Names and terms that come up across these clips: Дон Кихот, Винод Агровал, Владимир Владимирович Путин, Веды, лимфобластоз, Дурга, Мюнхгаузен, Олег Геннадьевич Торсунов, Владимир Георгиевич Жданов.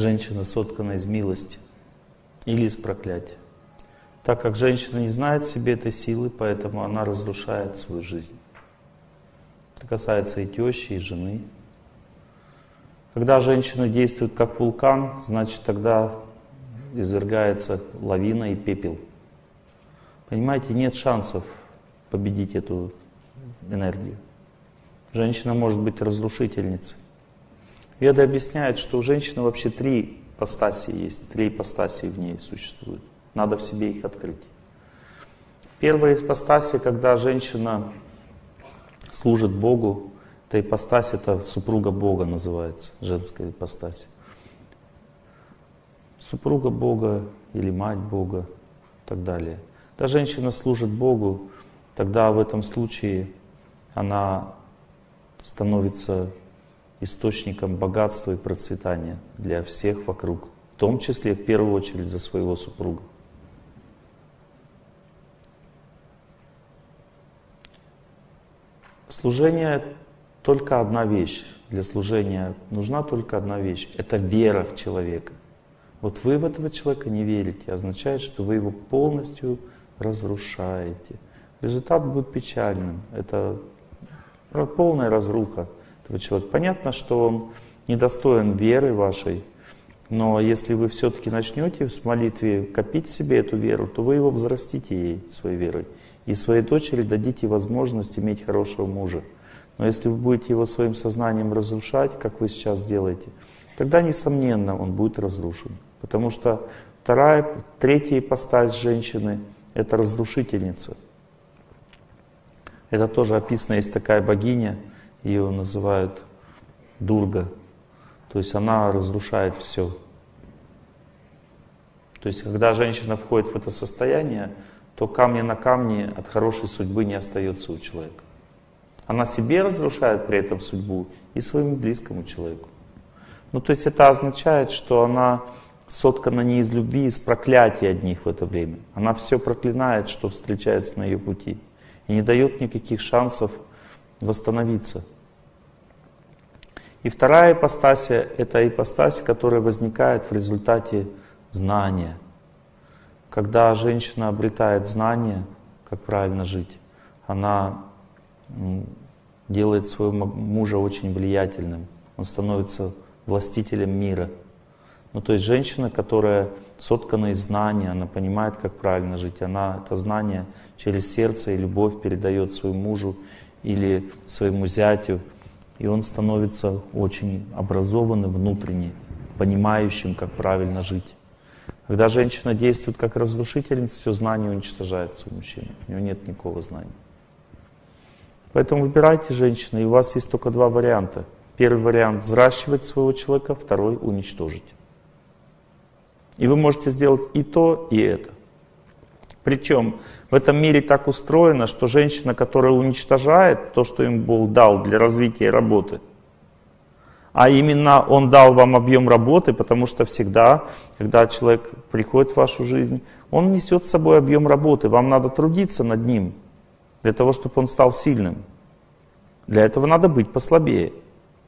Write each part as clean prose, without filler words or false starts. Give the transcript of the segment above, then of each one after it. женщина соткана из милости или из проклятия. Так как женщина не знает в себе этой силы, поэтому она разрушает свою жизнь. Это касается и тещи, и жены. Когда женщина действует как вулкан, значит, тогда извергается лавина и пепел. Понимаете, нет шансов победить эту энергию. Женщина может быть разрушительницей. Веды объясняют, что у женщины вообще три ипостаси есть, три ипостаси в ней существуют. Надо в себе их открыть. Первая ипостась, когда женщина служит Богу, эта ипостась, это супруга Бога называется, женская ипостась. Супруга Бога или мать Бога и так далее. Когда женщина служит Богу, тогда в этом случае она становится источником богатства и процветания для всех вокруг, в том числе, в первую очередь, за своего супруга. Служение — только одна вещь. Для служения нужна только одна вещь — это вера в человека. Вот вы в этого человека не верите, означает, что вы его полностью разрушаете. Результат будет печальным. Это полная разруха этого человека. Понятно, что он недостоин веры вашей, но если вы все-таки начнете в молитве копить в себе эту веру, то вы его взрастите ей своей верой. И своей дочери дадите возможность иметь хорошего мужа. Но если вы будете его своим сознанием разрушать, как вы сейчас делаете, тогда, несомненно, он будет разрушен. Потому что третья ипостась женщины — это разрушительница. Это тоже описано, есть такая богиня, ее называют Дурга. То есть она разрушает все. То есть когда женщина входит в это состояние, то камня на камне от хорошей судьбы не остается у человека. Она себе разрушает при этом судьбу и своему близкому человеку. Ну то есть это означает, что она соткана не из любви, а из проклятий одних в это время. Она все проклинает, что встречается на ее пути. И не дает никаких шансов восстановиться. И вторая ипостась — это ипостась, которая возникает в результате знания. Когда женщина обретает знание, как правильно жить, она делает своего мужа очень влиятельным. Он становится властителем мира. Ну, то есть женщина, которая соткана из знания, она понимает, как правильно жить. Она это знание через сердце и любовь передает своему мужу или своему зятю. И он становится очень образованным внутренне, понимающим, как правильно жить. Когда женщина действует как разрушительница, все знание уничтожается у мужчины. У него нет никакого знания. Поэтому выбирайте женщину, и у вас есть только два варианта. Первый вариант — взращивать своего человека, второй — уничтожить. И вы можете сделать и то, и это. Причем в этом мире так устроено, что женщина, которая уничтожает то, что им Бог дал для развития и работы, а именно Он дал вам объем работы, потому что всегда, когда человек приходит в вашу жизнь, он несет с собой объем работы. Вам надо трудиться над ним, для того, чтобы он стал сильным. Для этого надо быть послабее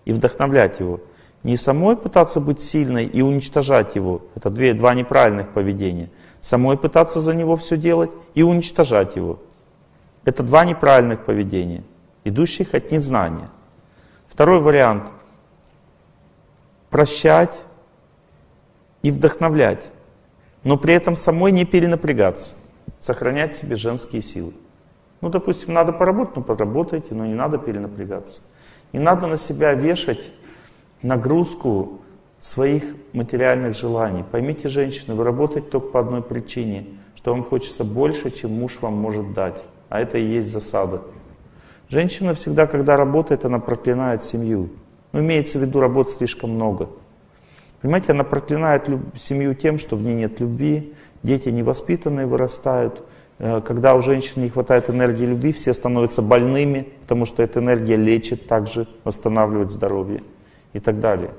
и вдохновлять его. Не самой пытаться быть сильной и уничтожать его. Это два неправильных поведения. Самой пытаться за него все делать и уничтожать его. Это два неправильных поведения, идущих от незнания. Второй вариант — прощать и вдохновлять, но при этом самой не перенапрягаться, сохранять в себе женские силы. Ну, допустим, надо поработать, ну, поработайте, но не надо перенапрягаться. Не надо на себя вешать нагрузку своих материальных желаний. Поймите, женщины, вы работаете только по одной причине, что вам хочется больше, чем муж вам может дать. А это и есть засада. Женщина всегда, когда работает, она проклинает семью. Но имеется в виду, работ слишком много. Понимаете, она проклинает семью тем, что в ней нет любви, дети невоспитанные вырастают. Когда у женщин не хватает энергии любви, все становятся больными, потому что эта энергия лечит также, восстанавливает здоровье и так далее.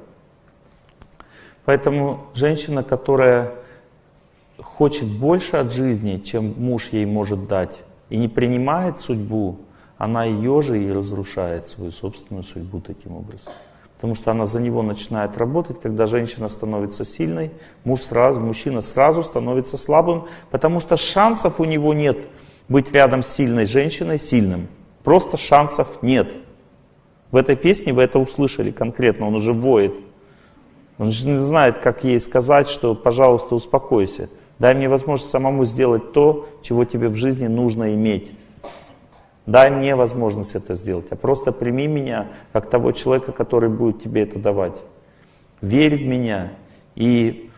Поэтому женщина, которая хочет больше от жизни, чем муж ей может дать, и не принимает судьбу, она ее же и разрушает свою собственную судьбу таким образом. потому что она за него начинает работать. Когда женщина становится сильной, мужчина сразу становится слабым, потому что шансов у него нет быть рядом с сильной женщиной, сильным. Просто шансов нет. В этой песне вы это услышали конкретно, он уже воет. Он же не знает, как ей сказать, что «пожалуйста, успокойся, дай мне возможность самому сделать то, чего тебе в жизни нужно иметь». Дай мне возможность это сделать, а просто прими меня как того человека, который будет тебе это давать. Верь в меня, и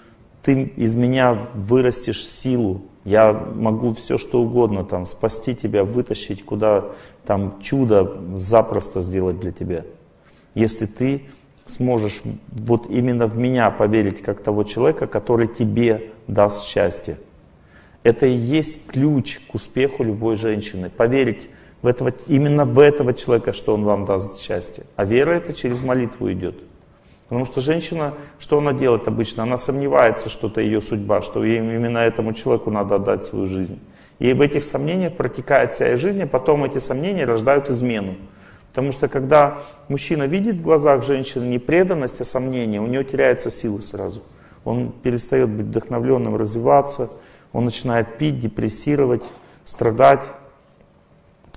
ты из меня вырастешь силу. Я могу все что угодно там спасти тебя, вытащить куда там чудо запросто сделать для тебя. Если ты сможешь вот именно в меня поверить как того человека, который тебе даст счастье. Это и есть ключ к успеху любой женщины. Поверить именно в этого человека, что он вам даст счастье. А вера это через молитву идет. Потому что женщина, что она делает обычно? Она сомневается, что это ее судьба, что ей именно этому человеку надо отдать свою жизнь. И в этих сомнениях протекает вся ее жизнь, и потом эти сомнения рождают измену. Потому что когда мужчина видит в глазах женщины не преданность, а сомнение, у нее теряются силы сразу. Он перестает быть вдохновленным, развиваться, он начинает пить, депрессировать, страдать.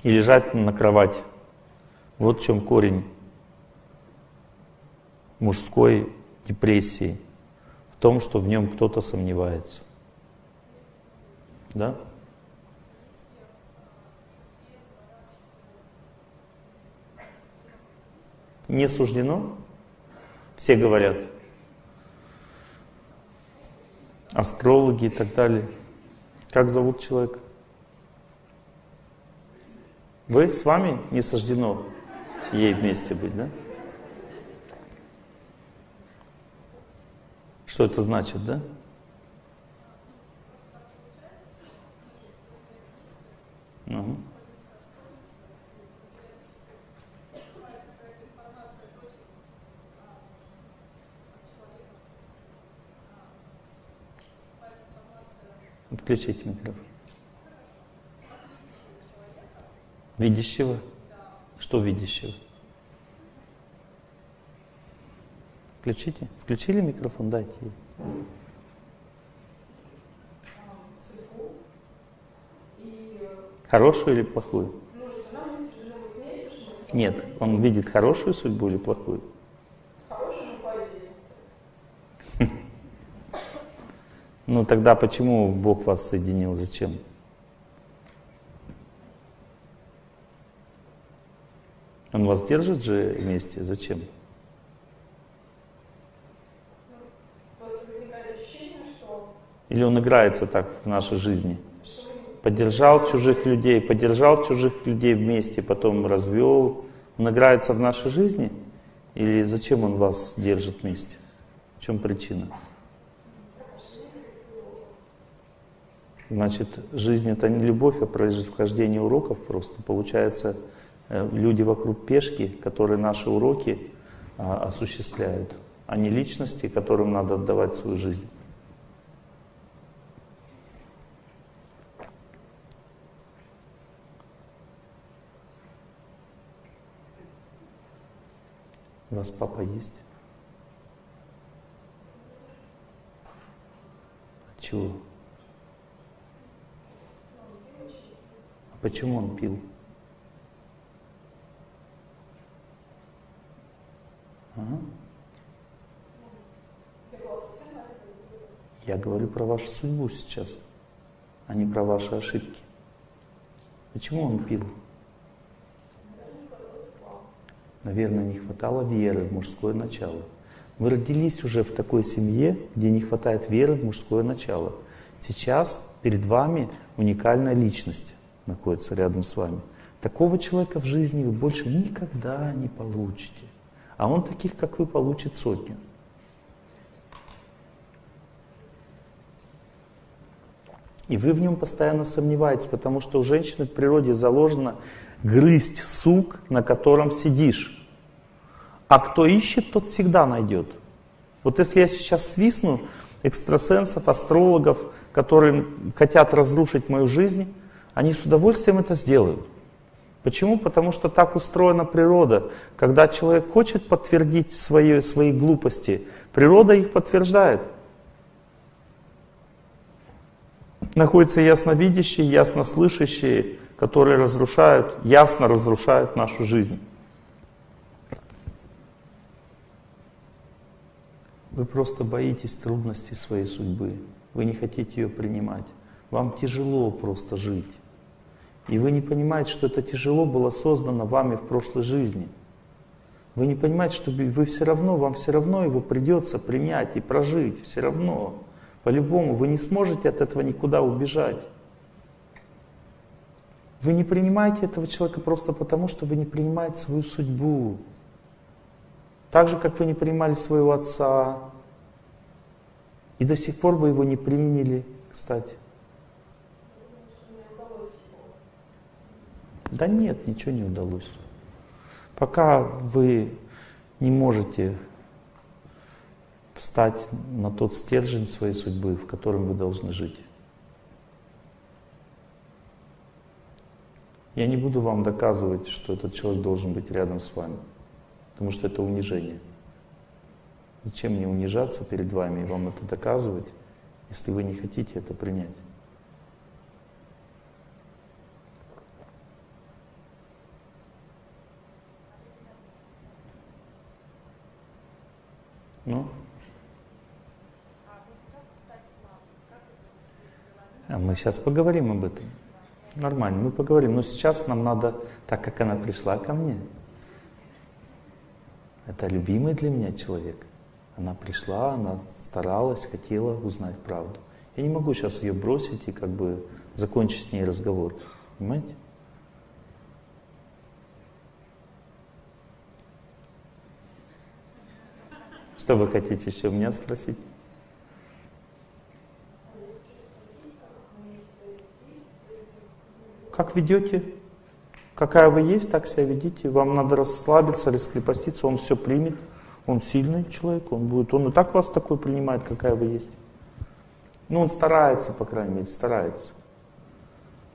И лежать на кровати. Вот в чем корень мужской депрессии. В том, что в нем кто-то сомневается. Да? Не суждено? Все говорят. Астрологи и так далее. Как зовут человека? Вы с вами не суждено ей вместе быть, да? Что это значит, да? Угу. Отключите микрофон. Видящего? Что видящего? Включите. Включили микрофон? Дайте ей. Хорошую или плохую? Нет, он видит хорошую судьбу или плохую? Хорошую по отдельности. Ну тогда почему Бог вас соединил? Зачем? Он вас держит же вместе? Зачем? Или он играется так в нашей жизни? Поддержал чужих людей вместе, потом развел. Он играется в нашей жизни? Или зачем он вас держит вместе? В чем причина? Значит, жизнь — это не любовь, а происхождение уроков просто. Получается... Люди вокруг пешки, которые наши уроки осуществляют, а не личности, которым надо отдавать свою жизнь. У вас папа есть? От чего? А почему он пил? Я говорю про вашу судьбу сейчас, а не про ваши ошибки. Почему он пил? Наверное, не хватало веры в мужское начало. Вы родились уже в такой семье, где не хватает веры в мужское начало. Сейчас перед вами уникальная личность находится рядом с вами. Такого человека в жизни вы больше никогда не получите. А он таких, как вы, получит сотню. И вы в нем постоянно сомневаетесь, потому что у женщины в природе заложено грызть сук, на котором сидишь. А кто ищет, тот всегда найдет. Вот если я сейчас свистну экстрасенсов, астрологов, которые хотят разрушить мою жизнь, они с удовольствием это сделают. Почему? Потому что так устроена природа. Когда человек хочет подтвердить свои глупости, природа их подтверждает. Находятся ясновидящие, яснослышащие, которые ясно разрушают нашу жизнь. Вы просто боитесь трудностей своей судьбы. Вы не хотите ее принимать. Вам тяжело просто жить. И вы не понимаете, что это тяжело было создано вами в прошлой жизни. Вы не понимаете, что вам все равно его придется принять и прожить. Все равно. По-любому. Вы не сможете от этого никуда убежать. Вы не принимаете этого человека просто потому, что вы не принимаете свою судьбу. Так же, как вы не принимали своего отца. И до сих пор вы его не приняли, кстати. Да нет, ничего не удалось. Пока вы не можете встать на тот стержень своей судьбы, в котором вы должны жить. Я не буду вам доказывать, что этот человек должен быть рядом с вами, потому что это унижение. Зачем мне унижаться перед вами и вам это доказывать, если вы не хотите это принять? Ну? А мы сейчас поговорим об этом. Нормально, мы поговорим. Но сейчас нам надо, так как она пришла ко мне, это любимый для меня человек. Она пришла, она старалась, хотела узнать правду. Я не могу сейчас ее бросить и как бы закончить с ней разговор. Понимаете? Что вы хотите еще у меня спросить? Как ведете? Какая вы есть, так себя ведите. Вам надо расслабиться, раскрепоститься, он все примет. Он сильный человек, он и так вас такой принимает, какая вы есть. Ну, он старается, по крайней мере, старается.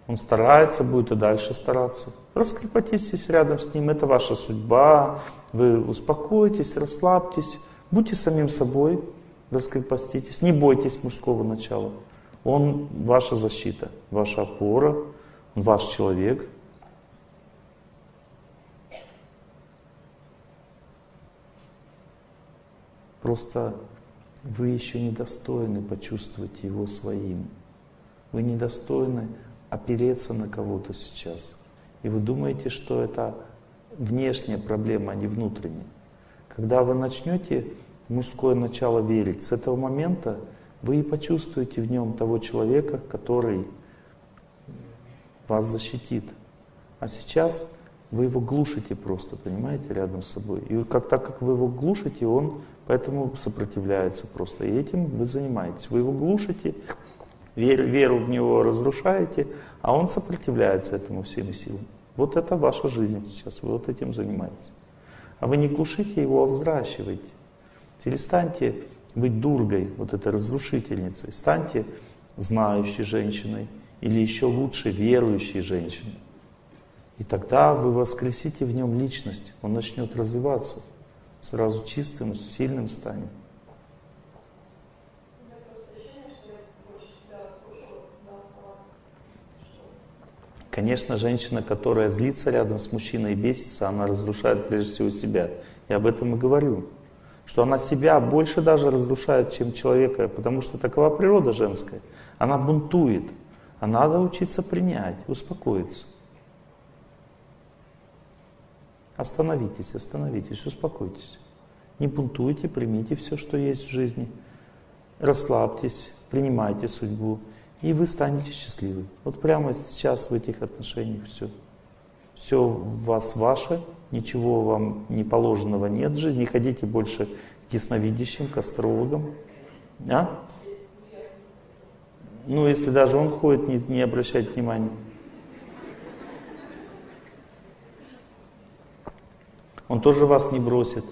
Он старается, будет и дальше стараться. Раскрепоститесь рядом с ним, это ваша судьба. Вы успокойтесь, расслабьтесь. Будьте самим собой, раскрепоститесь, не бойтесь мужского начала. Он ваша защита, ваша опора, он ваш человек. Просто вы еще недостойны почувствовать его своим. Вы недостойны опереться на кого-то сейчас. И вы думаете, что это внешняя проблема, а не внутренняя. Когда вы начнете мужское начало верить, с этого момента вы и почувствуете в нем того человека, который вас защитит. А сейчас вы его глушите просто, понимаете, рядом с собой. И так как вы его глушите, он поэтому сопротивляется просто. И этим вы занимаетесь. Вы его глушите, веру в него разрушаете, а он сопротивляется этому всеми силами. Вот это ваша жизнь сейчас, вы вот этим занимаетесь. А вы не глушите его, а взращивайте. Перестаньте быть дургой, вот этой разрушительницей. Станьте знающей женщиной или еще лучше верующей женщиной. И тогда вы воскресите в нем личность. Он начнет развиваться. Сразу чистым, сильным станет. Конечно, женщина, которая злится рядом с мужчиной и бесится, она разрушает прежде всего себя. Я об этом и говорю. Что она себя больше даже разрушает, чем человека, потому что такова природа женская. Она бунтует. А надо учиться принять, успокоиться. Остановитесь, остановитесь, успокойтесь. Не бунтуйте, примите все, что есть в жизни. Расслабьтесь, принимайте судьбу. И вы станете счастливы. Вот прямо сейчас в этих отношениях все. Все у вас ваше, ничего вам не положенного нет в жизни. Не ходите больше к ясновидящим, к астрологам. А? Ну, если даже он ходит, не обращайте внимания. Он тоже вас не бросит.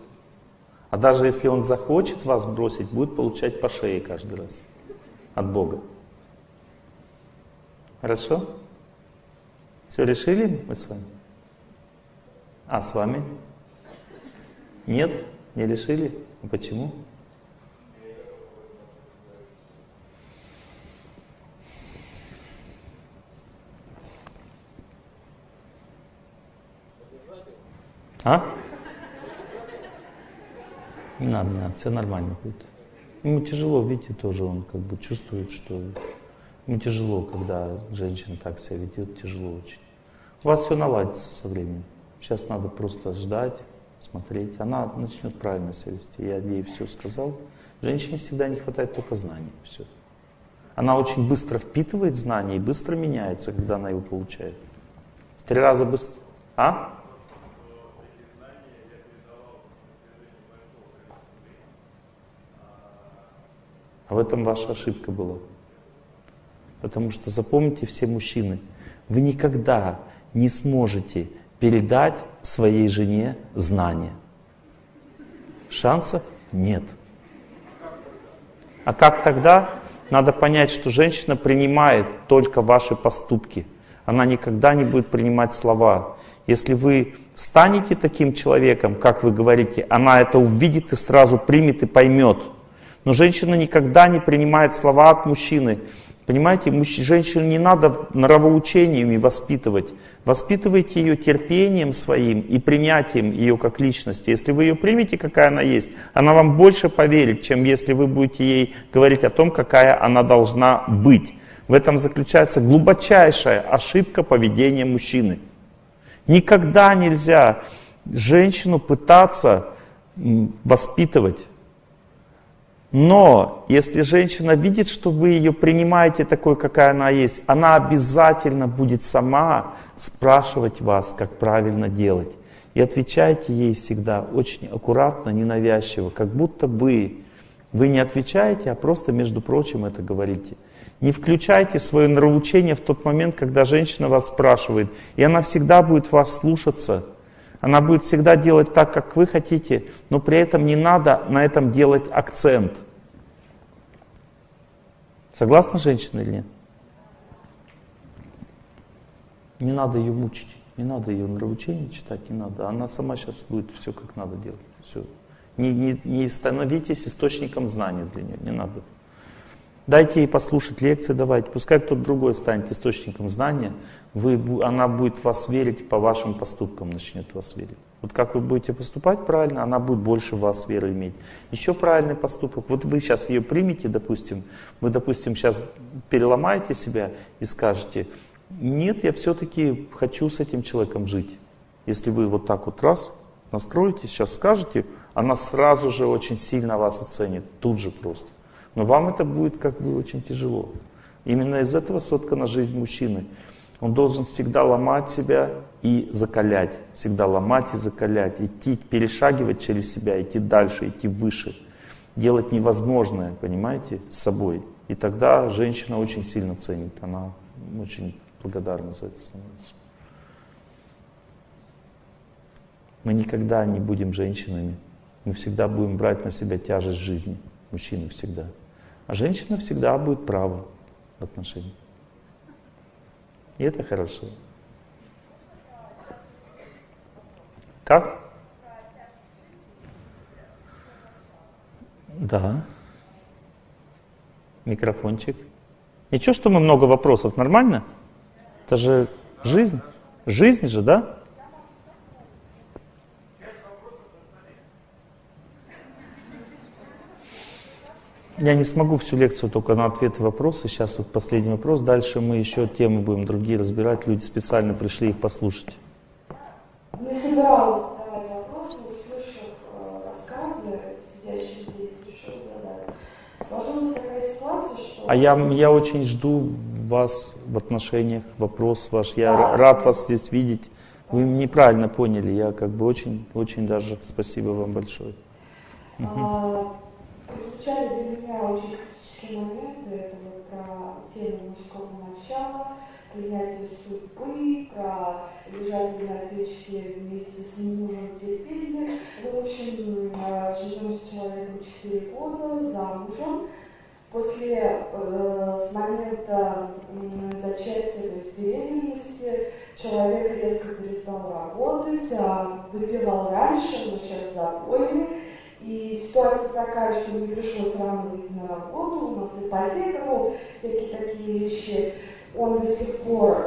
А даже если он захочет вас бросить, будет получать по шее каждый раз от Бога. Хорошо? Все решили мы с вами? А с вами? Нет? Не решили? Почему? А? Не надо, все нормально будет. Ему тяжело, видите, тоже он как бы чувствует, что ему тяжело, когда женщина так себя ведет, тяжело очень. У вас все наладится со временем. Сейчас надо просто ждать, смотреть. Она начнет правильно себя вести. Я ей все сказал. Женщине всегда не хватает только знаний. Все. Она очень быстро впитывает знания и быстро меняется, когда она его получает. В 3 раза быстро. А? А в этом ваша ошибка была. Потому что запомните, все мужчины, вы никогда не сможете передать своей жене знания. Шансов нет. А как тогда? Надо понять, что женщина принимает только ваши поступки. Она никогда не будет принимать слова. Если вы станете таким человеком, как вы говорите, она это увидит и сразу примет и поймет. Но женщина никогда не принимает слова от мужчины. Понимаете, женщину не надо нравоучениями воспитывать. Воспитывайте ее терпением своим и принятием ее как личности. Если вы ее примете, какая она есть, она вам больше поверит, чем если вы будете ей говорить о том, какая она должна быть. В этом заключается глубочайшая ошибка поведения мужчины. Никогда нельзя женщину пытаться воспитывать. Но если женщина видит, что вы ее принимаете такой, какая она есть, она обязательно будет сама спрашивать вас, как правильно делать. И отвечайте ей всегда очень аккуратно, ненавязчиво, как будто бы вы не отвечаете, а просто, между прочим, это говорите. Не включайте свое нравоучение в тот момент, когда женщина вас спрашивает, и она всегда будет вас слушаться. Она будет всегда делать так, как вы хотите, но при этом не надо на этом делать акцент. Согласна женщина или нет? Не надо ее мучить, не надо ее нравоучение читать, не надо. Она сама сейчас будет все как надо делать. Все. Не становитесь источником знаний для нее, не надо. Дайте ей послушать лекции, давайте. Пускай кто-то другой станет источником знания. Она будет вас верить, по вашим поступкам начнет вас верить. Вот как вы будете поступать правильно, она будет больше в вас веры иметь. Еще правильный поступок. Вот вы сейчас ее примете, допустим. Вы, допустим, сейчас переломаете себя и скажете: нет, я все-таки хочу с этим человеком жить. Если вы вот так вот раз настроитесь, сейчас скажете, она сразу же очень сильно вас оценит. Тут же просто. Но вам это будет как бы очень тяжело. Именно из этого соткана жизнь мужчины. Он должен всегда ломать себя и закалять. Всегда ломать и закалять. Идти, перешагивать через себя, идти дальше, идти выше. Делать невозможное, понимаете, с собой. И тогда женщина очень сильно ценит. Она очень благодарна за это становится. Мы никогда не будем женщинами. Мы всегда будем брать на себя тяжесть жизни. Мужчины всегда. А женщина всегда будет права в отношении. И это хорошо. Как? Да. Микрофончик. Ничего, что мы много вопросов, нормально? Это же жизнь. Жизнь же, да? Я не смогу всю лекцию только на ответы и вопросы. Сейчас вот последний вопрос. Дальше мы еще темы будем другие разбирать. Люди специально пришли их послушать. Я собиралась задавать вопрос, но услышав рассказы, сидящие здесь, решила задать. Сложилась такая ситуация, что... Я очень жду вас в отношениях, вопрос ваш. Я рад вас здесь видеть. Вы неправильно поняли. Я как бы очень даже спасибо вам большое. Прозвучали для меня очень критические моменты, это вот про тему мужского начала, принятие судьбы, про лежать на печке вместе с мужем терпели. В общем, живем с человеком 4 года, замужем. После, с момента зачатия, то есть беременности, человек резко перестал перестал работать, выпивал раньше, но сейчас запойный. И ситуация такая, что мне пришлось рано идти на работу, у нас ипотека, ну, всякие такие вещи. Он до сих пор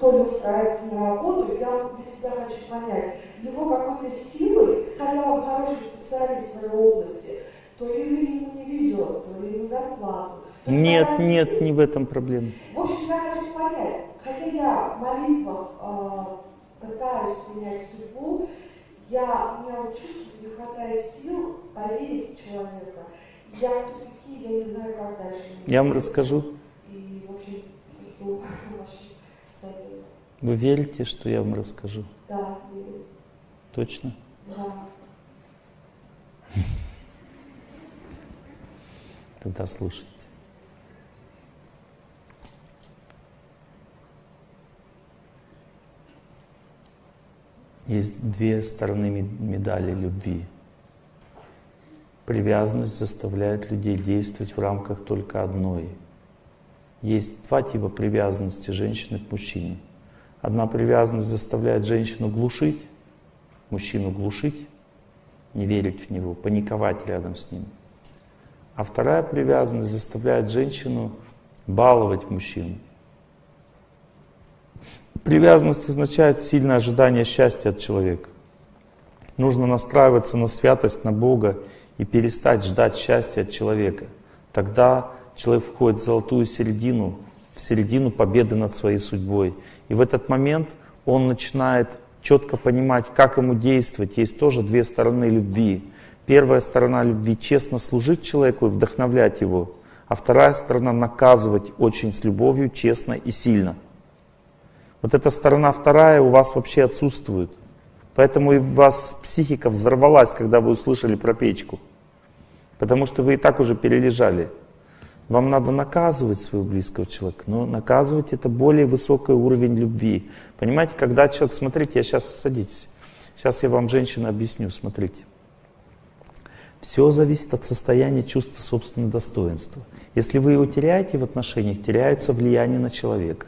то ли устраивается на работу, я для себя хочу понять, его какой-то силой, хотя он хороший специалист в своей области, то ли ему не везет, то ли ему зарплату. Нет, нет, не в этом проблема. В общем, я хочу понять, хотя я в молитвах пытаюсь менять судьбу, у меня вот чувствую, не хватает сил поверить в человека. Я в тупике, я не знаю, как дальше. Я вам расскажу. И, в общем, вы верите, что я вам расскажу? Да, верю. Точно? Да. Тогда слушайте. Есть две стороны медали любви. Привязанность заставляет людей действовать в рамках только одной. Есть два типа привязанности женщины к мужчине. Одна привязанность заставляет женщину глушить, мужчину глушить, не верить в него, паниковать рядом с ним. А вторая привязанность заставляет женщину баловать мужчину. Привязанность означает сильное ожидание счастья от человека. Нужно настраиваться на святость, на Бога и перестать ждать счастья от человека. Тогда человек входит в золотую середину, в середину победы над своей судьбой. И в этот момент он начинает четко понимать, как ему действовать. Есть тоже две стороны любви. Первая сторона любви — честно служить человеку и вдохновлять его. А вторая сторона — наказывать очень с любовью, честно и сильно. Вот эта сторона вторая у вас вообще отсутствует. Поэтому и у вас психика взорвалась, когда вы услышали про печку. Потому что вы и так уже перележали. Вам надо наказывать своего близкого человека, но наказывать — это более высокий уровень любви. Понимаете, когда человек... Смотрите, сейчас я вам, женщина, объясню, смотрите. Все зависит от состояния чувства собственного достоинства. Если вы его теряете в отношениях, теряется влияние на человека.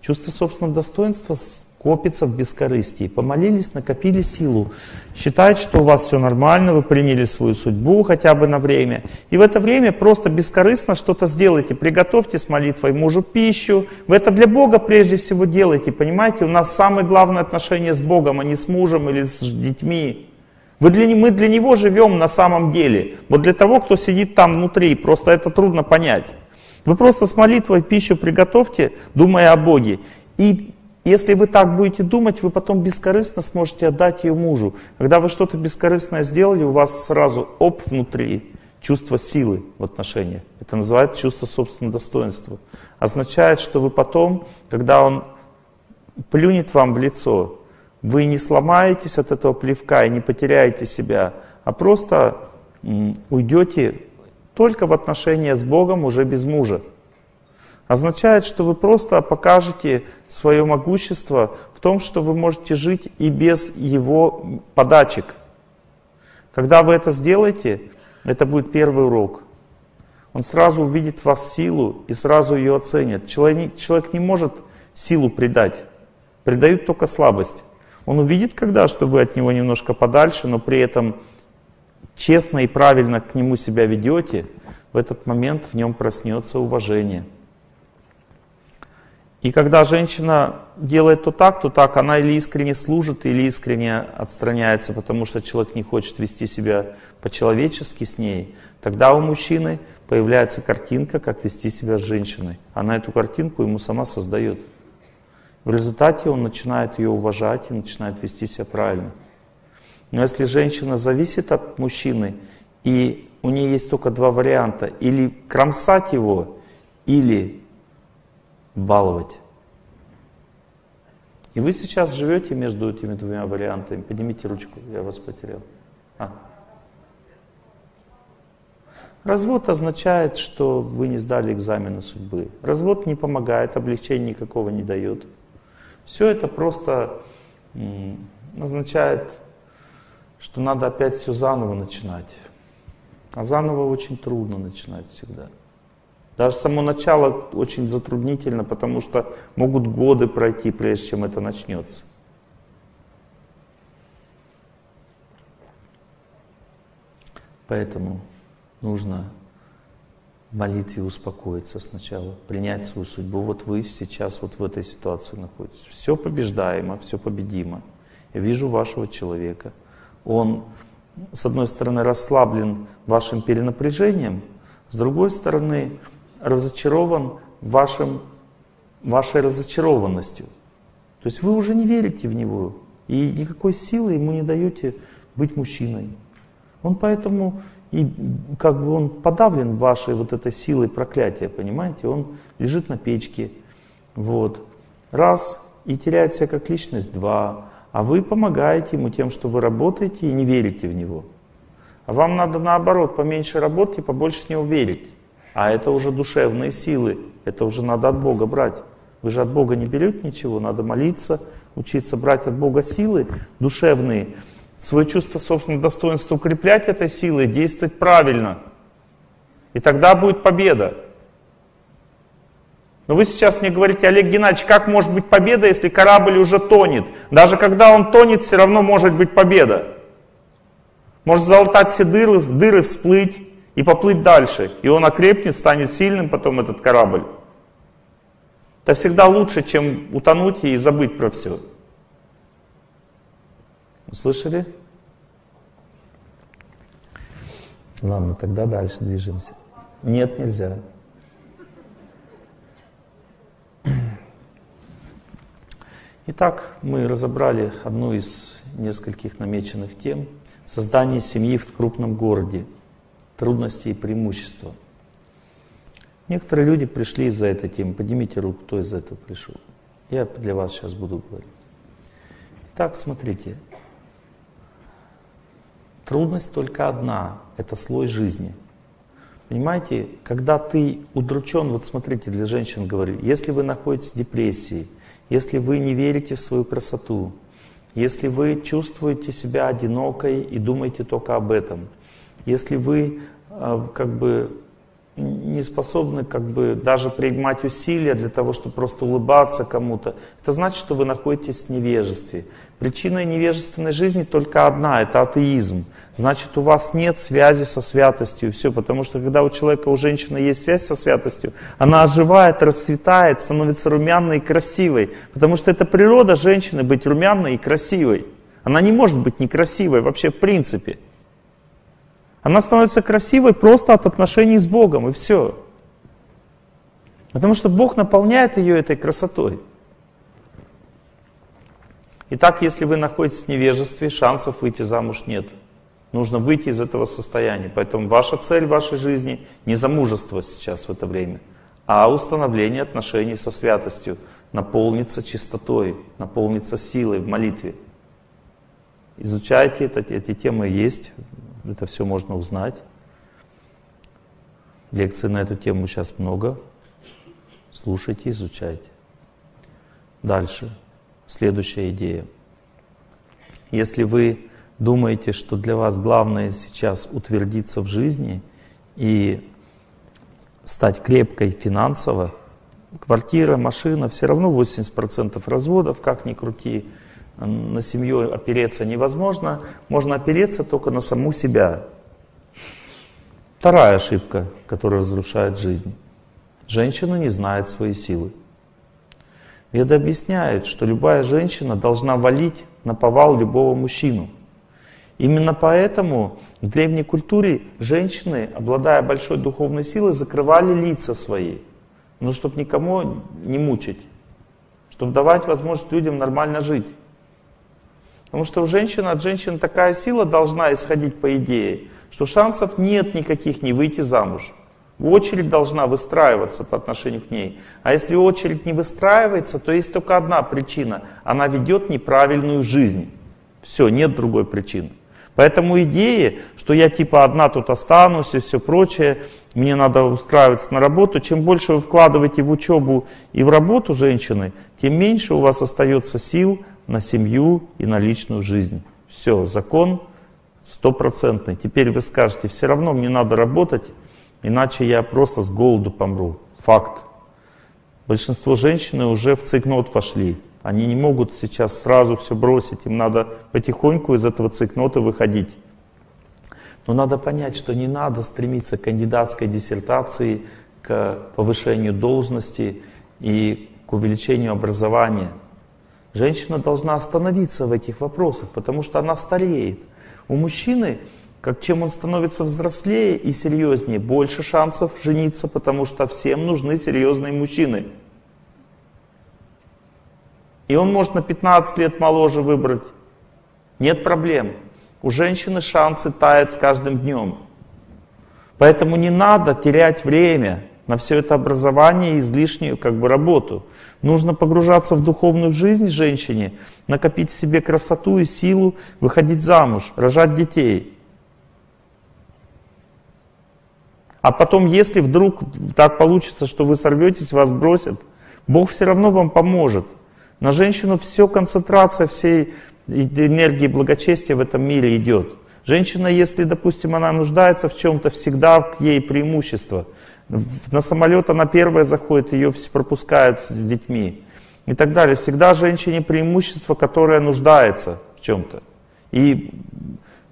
Чувство собственного достоинства копится в бескорыстии. Помолились, накопили силу. Считать, что у вас все нормально, вы приняли свою судьбу хотя бы на время. И в это время просто бескорыстно что-то сделайте. Приготовьте с молитвой мужу пищу. Вы это для Бога прежде всего делаете, понимаете? У нас самое главное отношение с Богом, а не с мужем или с детьми. Мы для Него живем на самом деле. Вот для того, кто сидит там внутри, просто это трудно понять. Вы просто с молитвой пищу приготовьте, думая о Боге. И если вы так будете думать, вы потом бескорыстно сможете отдать ее мужу. Когда вы что-то бескорыстное сделали, у вас сразу оп внутри чувство силы в отношениях. Это называется чувство собственного достоинства. Означает, что вы потом, когда он плюнет вам в лицо, вы не сломаетесь от этого плевка и не потеряете себя, а просто уйдете только в отношения с Богом уже без мужа. Означает, что вы просто покажете свое могущество в том, что вы можете жить и без его подачек. Когда вы это сделаете, это будет первый урок. Он сразу увидит в вас силу и сразу ее оценит. Человек не может силу предать, предают только слабость. Он увидит, когда, что вы от него немножко подальше, но при этом честно и правильно к нему себя ведете, в этот момент в нем проснется уважение. И когда женщина делает то так, она или искренне служит, или искренне отстраняется, потому что человек не хочет вести себя по-человечески с ней, тогда у мужчины появляется картинка, как вести себя с женщиной. Она эту картинку ему сама создает. В результате он начинает ее уважать и начинает вести себя правильно. Но если женщина зависит от мужчины, и у нее есть только два варианта, или кромсать его, или баловать. И вы сейчас живете между этими двумя вариантами. Поднимите ручку, я вас потерял. Развод означает, что вы не сдали экзамены судьбы. Развод не помогает, облегчения никакого не дает. Все это просто означает, что надо опять все заново начинать. А заново очень трудно начинать всегда. Даже само начало очень затруднительно, потому что могут годы пройти, прежде чем это начнется. Поэтому нужно в молитве успокоиться сначала, принять свою судьбу. Вот вы сейчас вот в этой ситуации находитесь. Все побеждаемо, все победимо. Я вижу вашего человека. Он, с одной стороны, расслаблен вашим перенапряжением, с другой стороны, разочарован вашей разочарованностью. То есть вы уже не верите в него, и никакой силы ему не даете быть мужчиной. Он поэтому, и как бы он подавлен вашей вот этой силой проклятия, понимаете? Он лежит на печке, вот, раз, и теряет себя как личность, два. А вы помогаете ему тем, что вы работаете и не верите в него. А вам надо наоборот, поменьше работать и побольше в него верить. А это уже душевные силы, это уже надо от Бога брать. Вы же от Бога не берете ничего, надо молиться, учиться брать от Бога силы душевные, свое чувство собственного достоинства укреплять этой силой, действовать правильно. И тогда будет победа. Но вы сейчас мне говорите: Олег Геннадьевич, как может быть победа, если корабль уже тонет? Даже когда он тонет, все равно может быть победа. Может залатать все дыры всплыть и поплыть дальше. И он окрепнет, станет сильным потом этот корабль. Это всегда лучше, чем утонуть и забыть про все. Услышали? Ладно, тогда дальше движемся. Нет, нельзя. Итак, мы разобрали одну из нескольких намеченных тем. Создание семьи в крупном городе. Трудности и преимущества. Некоторые люди пришли из-за этой темы. Поднимите руку, кто из-за этого пришел. Я для вас сейчас буду говорить. Итак, смотрите. Трудность только одна. Это слой жизни. Понимаете, когда ты удручен, вот смотрите, для женщин говорю, если вы находитесь в депрессии, если вы не верите в свою красоту, если вы чувствуете себя одинокой и думаете только об этом, если вы как бы не способны как бы даже принимать усилия для того, чтобы просто улыбаться кому-то, это значит, что вы находитесь в невежестве. Причина невежественной жизни только одна — это атеизм. Значит, у вас нет связи со святостью, все, потому что когда у человека, у женщины есть связь со святостью, она оживает, расцветает, становится румяной и красивой, потому что это природа женщины — быть румяной и красивой. Она не может быть некрасивой вообще в принципе. Она становится красивой просто от отношений с Богом, и все. Потому что Бог наполняет ее этой красотой. Итак, если вы находитесь в невежестве, шансов выйти замуж нет. Нужно выйти из этого состояния. Поэтому ваша цель в вашей жизни не замужество сейчас в это время, а установление отношений со святостью. Наполниться чистотой, наполниться силой в молитве. Изучайте это, эти темы есть. Это все можно узнать. Лекций на эту тему сейчас много. Слушайте, изучайте. Дальше. Следующая идея. Если вы думаете, что для вас главное сейчас утвердиться в жизни и стать крепкой финансово, квартира, машина, все равно 80% разводов, как ни крути. На семью опереться невозможно, можно опереться только на саму себя. Вторая ошибка, которая разрушает жизнь. Женщина не знает свои силы. Веды объясняют, что любая женщина должна валить на повал любого мужчину. Именно поэтому в древней культуре женщины, обладая большой духовной силой, закрывали лица свои, но чтобы никому не мучить, чтобы давать возможность людям нормально жить. Потому что у женщин, от женщин такая сила должна исходить по идее, что шансов нет никаких не выйти замуж. Очередь должна выстраиваться по отношению к ней. А если очередь не выстраивается, то есть только одна причина. Она ведет неправильную жизнь. Все, нет другой причины. Поэтому идеи, что я типа одна тут останусь и все прочее, мне надо устраиваться на работу. Чем больше вы вкладываете в учебу и в работу женщины, тем меньше у вас остается сил на семью и на личную жизнь. Все, закон стопроцентный. Теперь вы скажете: все равно мне надо работать, иначе я просто с голоду помру. Факт. Большинство женщин уже в цикнот вошли. Они не могут сейчас сразу все бросить, им надо потихоньку из этого цикнота выходить. Но надо понять, что не надо стремиться к кандидатской диссертации, к повышению должности и к увеличению образования. Женщина должна остановиться в этих вопросах, потому что она стареет. У мужчины, чем он становится взрослее и серьезнее, больше шансов жениться, потому что всем нужны серьезные мужчины. И он может на 15 лет моложе выбрать. Нет проблем. У женщины шансы тают с каждым днем. Поэтому не надо терять время на все это образование и излишнюю работу. Нужно погружаться в духовную жизнь женщине, накопить в себе красоту и силу, выходить замуж, рожать детей. А потом, если вдруг так получится, что вы сорветесь, вас бросят, Бог все равно вам поможет. На женщину все, концентрация всей энергии благочестия в этом мире идет. Женщина, если, допустим, она нуждается в чем-то, всегда к ей преимущество. На самолет она первая заходит, ее пропускают с детьми и так далее. Всегда женщине преимущество, которое нуждается в чем-то. И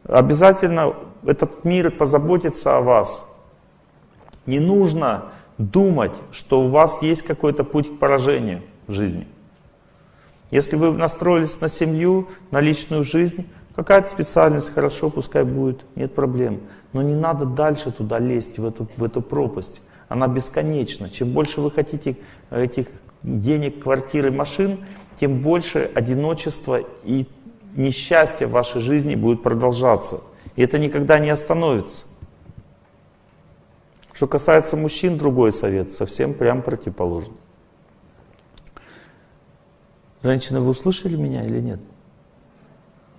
обязательно этот мир позаботится о вас. Не нужно думать, что у вас есть какой-то путь к поражению в жизни. Если вы настроились на семью, на личную жизнь, какая-то специальность, хорошо, пускай будет, нет проблем. Но не надо дальше туда лезть, в эту пропасть. Она бесконечна. Чем больше вы хотите этих денег, квартир и машин, тем больше одиночество и несчастье в вашей жизни будет продолжаться. И это никогда не остановится. Что касается мужчин, другой совет, совсем прям противоположный. Женщины, вы услышали меня или нет?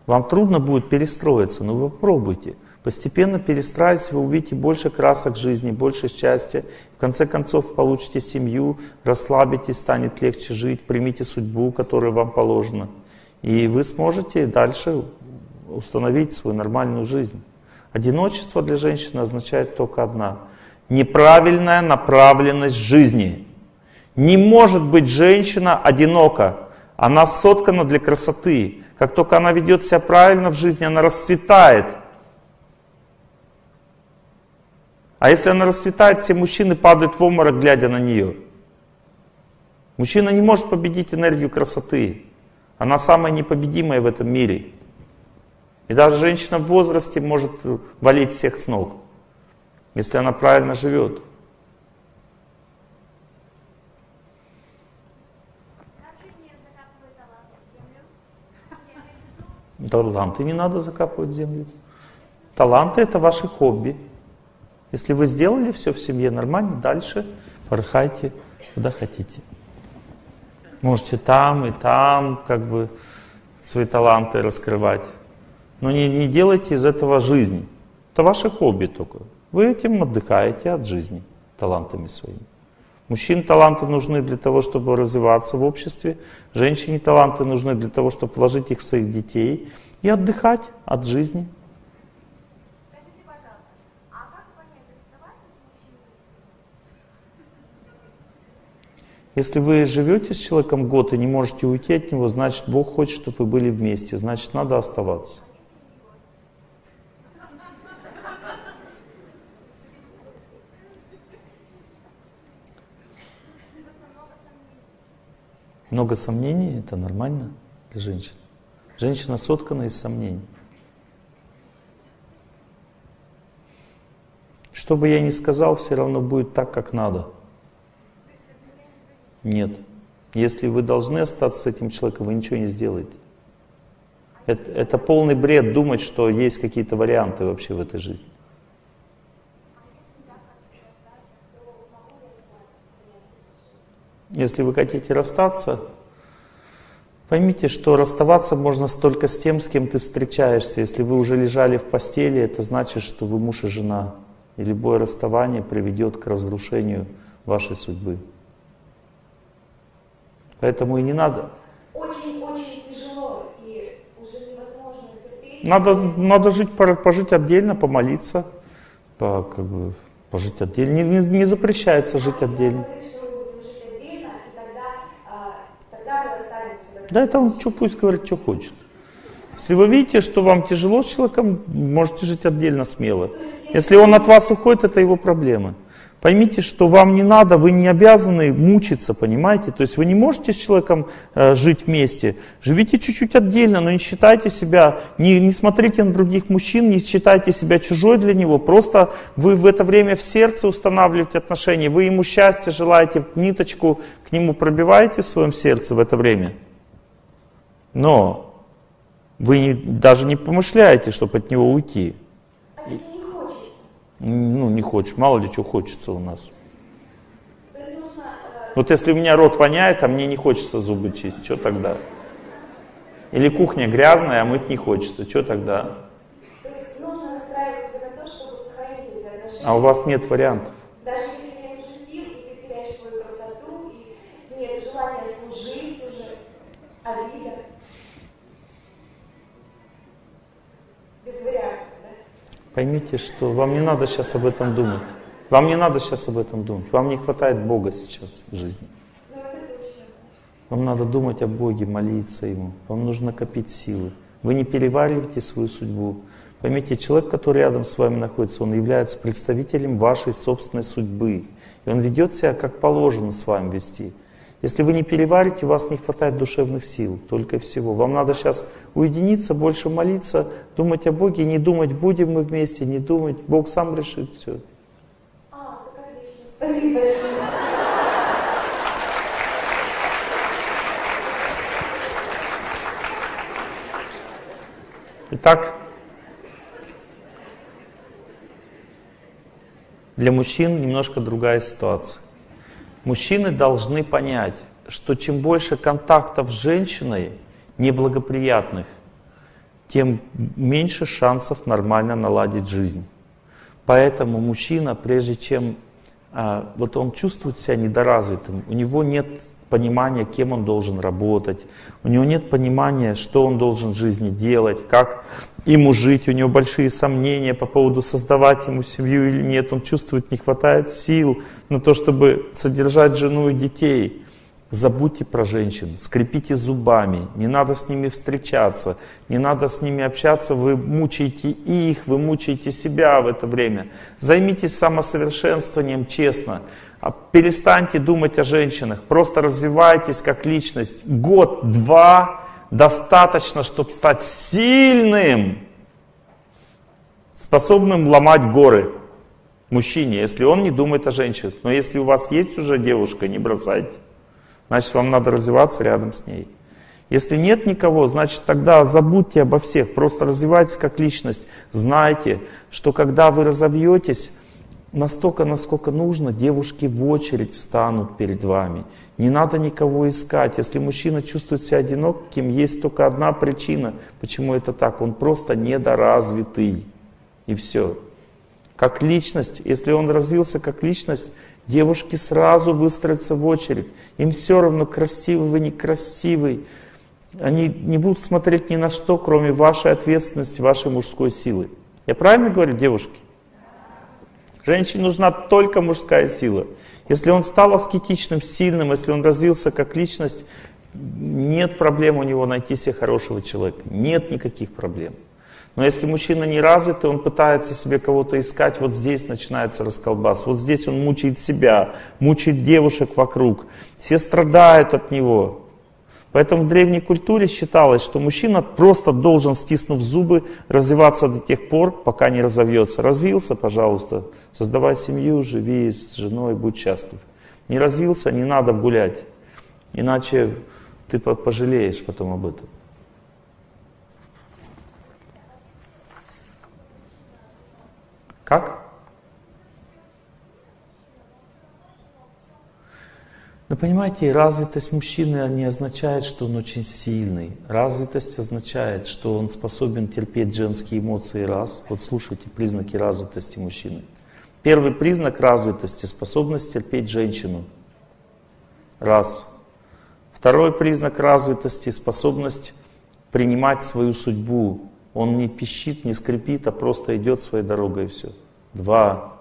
Вам трудно будет перестроиться, но вы попробуйте. Постепенно перестраивайтесь, вы увидите больше красок жизни, больше счастья. В конце концов, получите семью, расслабитесь, станет легче жить, примите судьбу, которая вам положена. И вы сможете дальше установить свою нормальную жизнь. Одиночество для женщины означает только одно – неправильная направленность жизни. Не может быть женщина одинока. Она соткана для красоты. Как только она ведет себя правильно в жизни, она расцветает. А если она расцветает, все мужчины падают в обморок, глядя на нее. Мужчина не может победить энергию красоты. Она самая непобедимая в этом мире. И даже женщина в возрасте может валить всех с ног, если она правильно живет. Таланты не надо закапывать в землю. Таланты — это ваши хобби. Если вы сделали все в семье нормально, дальше порхайте куда хотите. Можете там и там свои таланты раскрывать. Но не делайте из этого жизнь. Это ваше хобби только. Вы этим отдыхаете от жизни, талантами своими. Мужчин таланты нужны для того, чтобы развиваться в обществе. Женщине таланты нужны для того, чтобы вложить их в своих детей и отдыхать от жизни. Скажите, пожалуйста, а как понять, расставаться с мужчиной? Если вы живете с человеком год и не можете уйти от него, значит, Бог хочет, чтобы вы были вместе, значит, надо оставаться. Много сомнений — это нормально для женщин. Женщина соткана из сомнений. Что бы я ни сказал, все равно будет так, как надо. Нет. Если вы должны остаться с этим человеком, вы ничего не сделаете. Это полный бред думать, что есть какие-то варианты вообще в этой жизни. Если вы хотите расстаться, поймите, что расставаться можно только с тем, с кем ты встречаешься. Если вы уже лежали в постели, это значит, что вы муж и жена. И любое расставание приведет к разрушению вашей судьбы. Поэтому и не надо. Очень-очень тяжело и уже невозможно терпеть. Надо жить, пожить отдельно, помолиться, пожить отдельно. Не запрещается жить отдельно. Да, это он пусть говорит, что хочет. Если вы видите, что вам тяжело с человеком, можете жить отдельно смело. Если он от вас уходит, это его проблемы. Поймите, что вам не надо, вы не обязаны мучиться, понимаете? То есть вы не можете с человеком жить вместе. Живите чуть-чуть отдельно, но не считайте себя, не смотрите на других мужчин, не считайте себя чужой для него. Просто вы в это время в сердце устанавливаете отношения, вы ему счастье желаете, ниточку к нему пробиваете в своем сердце в это время. Но вы даже не помышляете, чтобы от него уйти. Ну, не хочешь, мало ли что хочется у нас. То есть нужно... Вот если у меня рот воняет, а мне не хочется зубы чистить, что тогда? Или кухня грязная, а мыть не хочется, что тогда? То есть нужно настраиваться на то, чтобы сохранить эти отношения. А у вас нет вариантов. Даже если нет уже сил, и ты теряешь свою красоту, и нет желания служить уже, обида. Без вариантов. Поймите, что вам не надо сейчас об этом думать. Вам не надо сейчас об этом думать. Вам не хватает Бога сейчас в жизни. Вам надо думать о Боге, молиться Ему. Вам нужно копить силы. Вы не перевариваете свою судьбу. Поймите, человек, который рядом с вами находится, он является представителем вашей собственной судьбы. И он ведет себя, как положено с вами вести. Если вы не переварите, у вас не хватает душевных сил, только и всего. Вам надо сейчас уединиться, больше молиться, думать о Боге, не думать, будем мы вместе, не думать. Бог сам решит все. Спасибо большое. Итак, для мужчин немножко другая ситуация. Мужчины должны понять, что чем больше контактов с женщиной неблагоприятных, тем меньше шансов нормально наладить жизнь. Поэтому мужчина, прежде чем вот он чувствует себя недоразвитым, у него нет понимания, кем он должен работать, у него нет понимания, что он должен в жизни делать, как ему жить, у него большие сомнения по поводу создавать ему семью или нет, он чувствует, не хватает сил на то, чтобы содержать жену и детей. Забудьте про женщин, скрепите зубами, не надо с ними встречаться, не надо с ними общаться, вы мучаете их, вы мучаете себя в это время. Займитесь самосовершенствованием честно. Перестаньте думать о женщинах, просто развивайтесь как личность. Год-два достаточно, чтобы стать сильным, способным ломать горы мужчине, если он не думает о женщинах. Но если у вас есть уже девушка, не бросайте, значит вам надо развиваться рядом с ней. Если нет никого, значит тогда забудьте обо всех, просто развивайтесь как личность. Знайте, что когда вы разовьетесь, настолько, насколько нужно, девушки в очередь встанут перед вами. Не надо никого искать. Если мужчина чувствует себя одиноким, есть только одна причина, почему это так. Он просто недоразвитый. И все. Как личность, если он развился как личность, девушки сразу выстроятся в очередь. Им все равно, красивый вы, некрасивый. Они не будут смотреть ни на что, кроме вашей ответственности, вашей мужской силы. Я правильно говорю, девушки? Женщине нужна только мужская сила. Если он стал аскетичным, сильным, если он развился как личность, нет проблем у него найти себе хорошего человека. Нет никаких проблем. Но если мужчина не развитый, он пытается себе кого-то искать, вот здесь начинается расколбас. Вот здесь он мучает себя, мучает девушек вокруг. Все страдают от него. Поэтому в древней культуре считалось, что мужчина просто должен, стиснув зубы, развиваться до тех пор, пока не разовьется. Развился, пожалуйста, создавай семью, живи с женой, будь счастлив. Не развился, не надо гулять, иначе ты пожалеешь потом об этом. Как? Но понимаете, развитость мужчины не означает, что он очень сильный. Развитость означает, что он способен терпеть женские эмоции раз. Вот слушайте признаки развитости мужчины. Первый признак развитости — способность терпеть женщину. Раз. Второй признак развитости — способность принимать свою судьбу. Он не пищит, не скрипит, а просто идет своей дорогой и все. Два.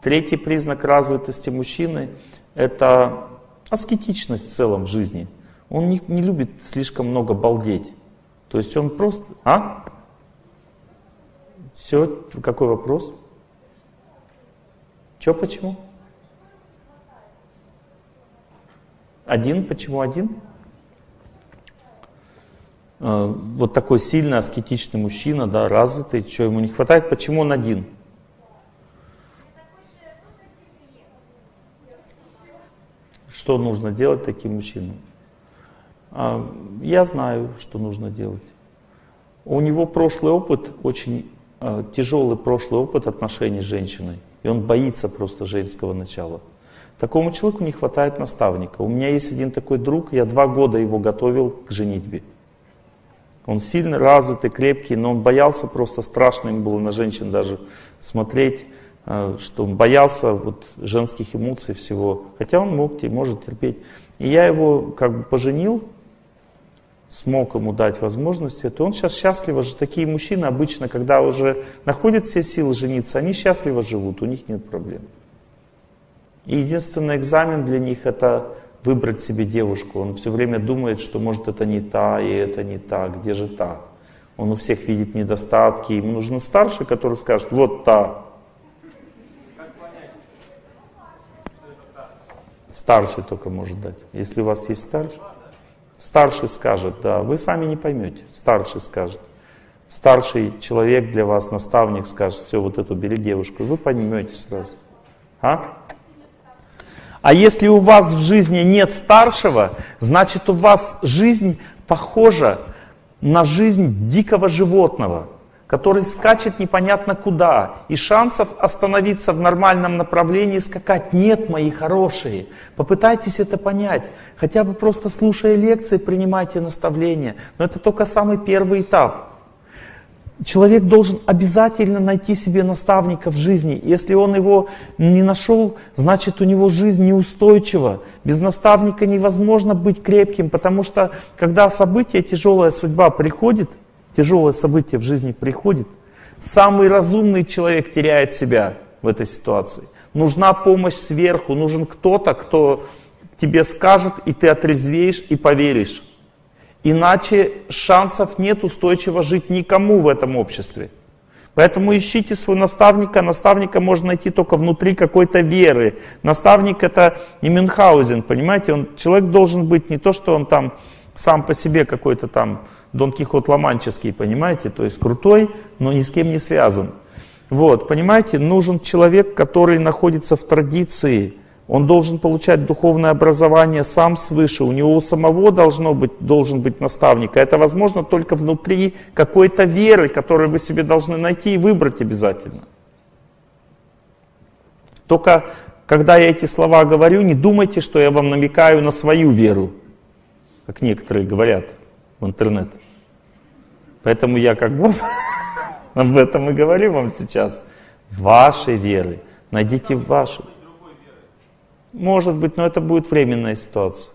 Третий признак развитости мужчины — это аскетичность в целом в жизни. Он не любит слишком много балдеть. То есть он просто... А? Все, какой вопрос? Че, почему? Один, почему один? Вот такой сильно аскетичный мужчина, да, развитый, чего ему не хватает, почему он один? Что нужно делать таким мужчинам? Я знаю, что нужно делать. У него прошлый опыт, очень тяжелый прошлый опыт отношений с женщиной. И он боится просто женского начала. Такому человеку не хватает наставника. У меня есть один такой друг, я 2 года его готовил к женитьбе. Он сильно развитый, крепкий, но он боялся, просто страшно им было на женщин даже смотреть, что он боялся вот женских эмоций всего. Хотя он мог и может терпеть. И я его как бы поженил, смог ему дать возможности, то он сейчас счастливо же. Такие мужчины обычно, когда уже находят все силы жениться, они счастливо живут, у них нет проблем. И единственный экзамен для них — это выбрать себе девушку. Он все время думает, что может это не та, и это не та, где же та. Он у всех видит недостатки, ему нужен старший, который скажет: вот та. Старший только может дать. Если у вас есть старший, старший скажет, да, вы сами не поймете. Старший скажет. Старший человек для вас, наставник, скажет: все, вот эту бери девушку, и вы поймете сразу. А? А если у вас в жизни нет старшего, значит, у вас жизнь похожа на жизнь дикого животного, который скачет непонятно куда, и шансов остановиться в нормальном направлении скакать нет, мои хорошие. Попытайтесь это понять, хотя бы просто слушая лекции, принимайте наставления. Но это только самый первый этап. Человек должен обязательно найти себе наставника в жизни. Если он его не нашел, значит, у него жизнь неустойчива. Без наставника невозможно быть крепким, потому что когда событие, тяжелая судьба приходит, тяжелое событие в жизни приходит, самый разумный человек теряет себя в этой ситуации. Нужна помощь сверху, нужен кто-то, кто тебе скажет, и ты отрезвеешь и поверишь. Иначе шансов нет устойчиво жить никому в этом обществе. Поэтому ищите своего наставника. Наставника можно найти только внутри какой-то веры. Наставник — это и Мюнхгаузен, понимаете? Человек должен быть не то, что он там сам по себе какой-то там Дон Кихот ламанческий, понимаете? То есть крутой, но ни с кем не связан. Вот, понимаете? Нужен человек, который находится в традиции. Он должен получать духовное образование сам свыше. У него у самого должен быть наставник. А это возможно только внутри какой-то веры, которую вы себе должны найти и выбрать обязательно. Только когда я эти слова говорю, не думайте, что я вам намекаю на свою веру, как некоторые говорят в интернете. Поэтому я как бы об этом и говорю вам сейчас. Вашей веры. Найдите вашу. Может быть, но это будет временная ситуация.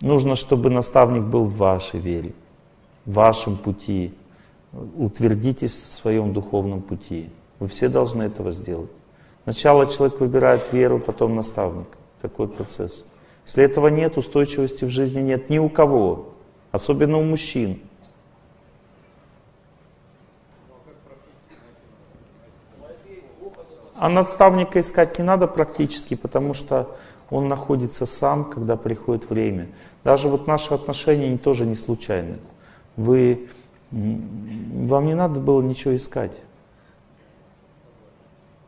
Нужно, чтобы наставник был в вашей вере, в вашем пути. Утвердитесь в своем духовном пути. Вы все должны этого сделать. Сначала человек выбирает веру, потом наставник. Такой процесс. Если этого нет, устойчивости в жизни нет ни у кого, особенно у мужчин. А наставника искать не надо практически, потому что он находится сам, когда приходит время. Даже вот наши отношения тоже не случайны. Вам не надо было ничего искать.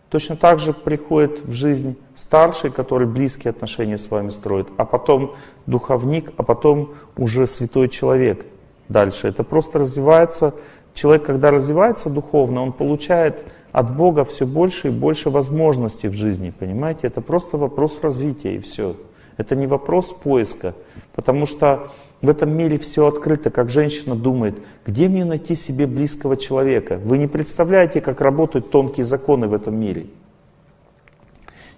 Точно так же приходит в жизнь старший, который близкие отношения с вами строит, а потом духовник, а потом уже святой человек. Дальше это просто развивается. Человек, когда развивается духовно, он получает от Бога все больше и больше возможностей в жизни, понимаете? Это просто вопрос развития, и все. Это не вопрос поиска, потому что в этом мире все открыто, как женщина думает: где мне найти себе близкого человека? Вы не представляете, как работают тонкие законы в этом мире.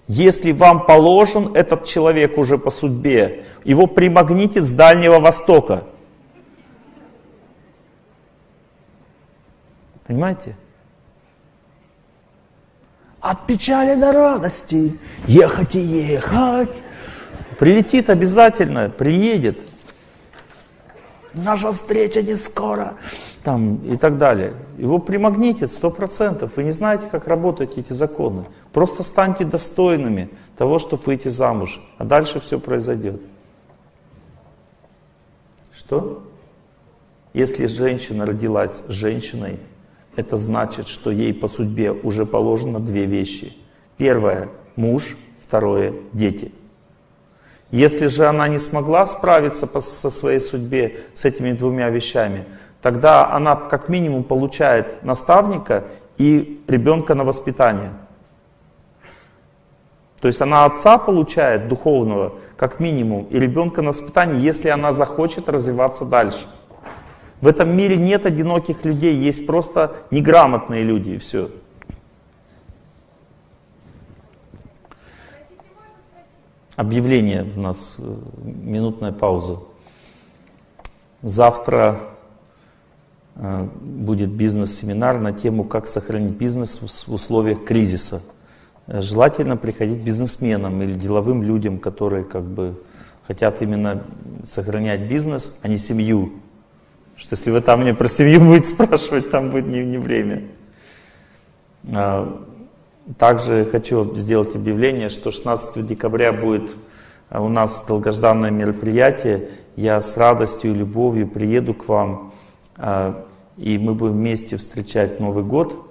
Если вам положен этот человек уже по судьбе, его примагнитит с Дальнего Востока. Понимаете? От печали до радости, ехать и ехать. Прилетит обязательно, приедет. наша встреча не скоро, там, и так далее. Его примагнитит 100%. Вы не знаете, как работают эти законы. Просто станьте достойными того, чтобы выйти замуж, а дальше все произойдет. Что? Если женщина родилась женщиной, это значит, что ей по судьбе уже положено две вещи. Первое — муж, второе — дети. Если же она не смогла справиться со своей судьбой, с этими двумя вещами, тогда она как минимум получает наставника и ребенка на воспитание. То есть она отца получает духовного как минимум и ребенка на воспитание, если она захочет развиваться дальше. В этом мире нет одиноких людей, есть просто неграмотные люди, и все. Простите, можно спросить? Объявление у нас, минутная пауза. Завтра будет бизнес-семинар на тему «Как сохранить бизнес в условиях кризиса». Желательно приходить бизнесменам или деловым людям, которые как бы хотят именно сохранять бизнес, а не семью. Что если вы там мне про семью будете спрашивать, там будет не время. Также хочу сделать объявление, что 16 декабря будет у нас долгожданное мероприятие. Я с радостью и любовью приеду к вам, и мы будем вместе встречать Новый год.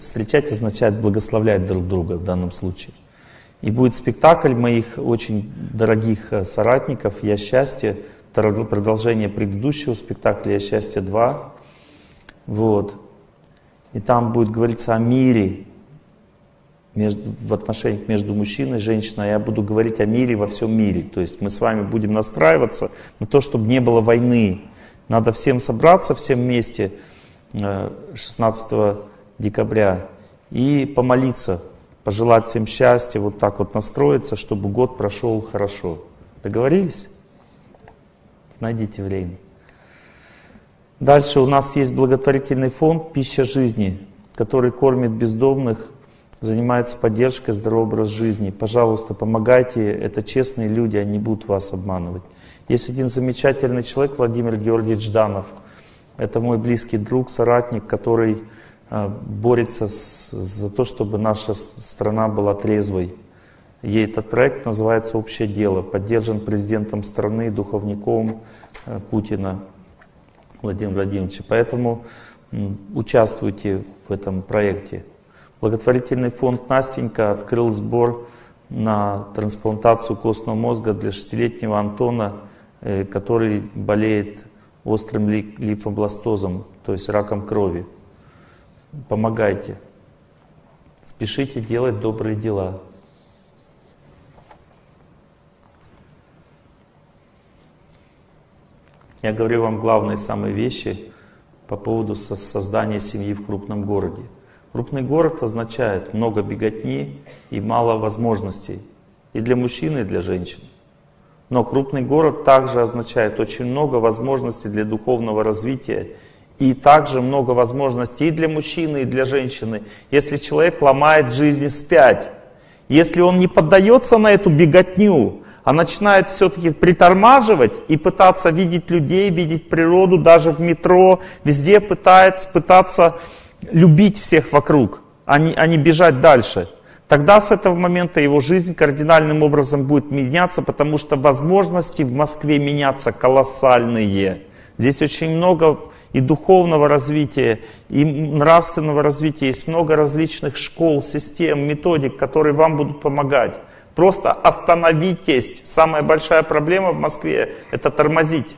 Встречать означает благословлять друг друга в данном случае. И будет спектакль моих очень дорогих соратников «Я счастье». Продолжение предыдущего спектакля «Я счастье 2». Вот. И там будет говориться о мире в отношениях между мужчиной и женщиной. Я буду говорить о мире во всем мире. То есть мы с вами будем настраиваться на то, чтобы не было войны. Надо всем собраться, всем вместе 16 декабря и помолиться, пожелать всем счастья, вот так вот настроиться, чтобы год прошел хорошо. Договорились? Найдите время. Дальше у нас есть благотворительный фонд «Пища жизни», который кормит бездомных, занимается поддержкой здорового образа жизни. Пожалуйста, помогайте, это честные люди, они будут вас обманывать. Есть один замечательный человек, Владимир Георгиевич Жданов. Это мой близкий друг, соратник, который борется за то, чтобы наша страна была трезвой. И этот проект называется «Общее дело», поддержан президентом страны, духовником Путина Владимиром Владимировичем. Поэтому участвуйте в этом проекте. Благотворительный фонд «Настенька» открыл сбор на трансплантацию костного мозга для 6-летнего Антона, который болеет острым лимфобластозом, то есть раком крови. Помогайте. Спешите делать добрые дела. Я говорю вам главные самые вещи по поводу создания семьи в крупном городе. Крупный город означает много беготни и мало возможностей и для мужчин, и для женщин. Но крупный город также означает очень много возможностей для духовного развития и также много возможностей и для мужчины, и для женщины, если человек ломает жизнь вспять. Если он не поддается на эту беготню, а начинает все-таки притормаживать и пытаться видеть людей, видеть природу, даже в метро, везде пытаться любить всех вокруг, а не бежать дальше. Тогда с этого момента его жизнь кардинальным образом будет меняться, потому что возможности в Москве меняться колоссальные. Здесь очень много и духовного развития, и нравственного развития, есть много различных школ, систем, методик, которые вам будут помогать. Просто остановитесь. Самая большая проблема в Москве — это тормозить.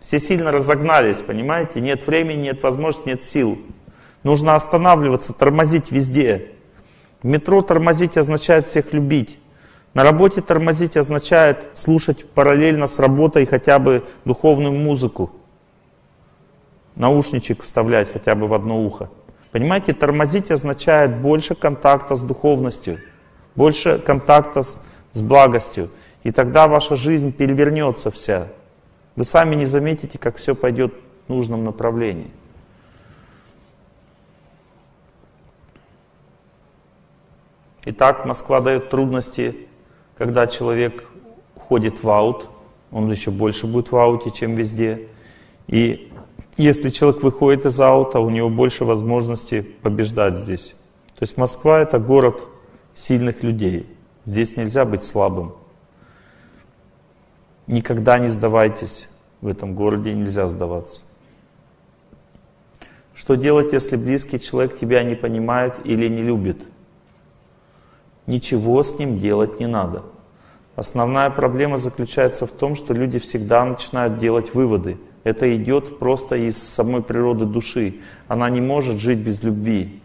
Все сильно разогнались, понимаете? Нет времени, нет возможности, нет сил. Нужно останавливаться, тормозить везде. В метро тормозить означает всех любить. На работе тормозить означает слушать параллельно с работой хотя бы духовную музыку. Наушничек вставлять хотя бы в одно ухо. Понимаете, тормозить означает больше контакта с духовностью. Больше контакта с благостью. И тогда ваша жизнь перевернется вся. Вы сами не заметите, как все пойдет в нужном направлении. Итак, Москва дает трудности, когда человек уходит в аут, он еще больше будет в ауте, чем везде. И если человек выходит из аута, у него больше возможностей побеждать здесь. То есть Москва — это город сильных людей. Здесь нельзя быть слабым. Никогда не сдавайтесь. В этом городе нельзя сдаваться. Что делать, если близкий человек тебя не понимает или не любит? Ничего с ним делать не надо. Основная проблема заключается в том, что люди всегда начинают делать выводы. Это идет просто из самой природы души. Она не может жить без любви.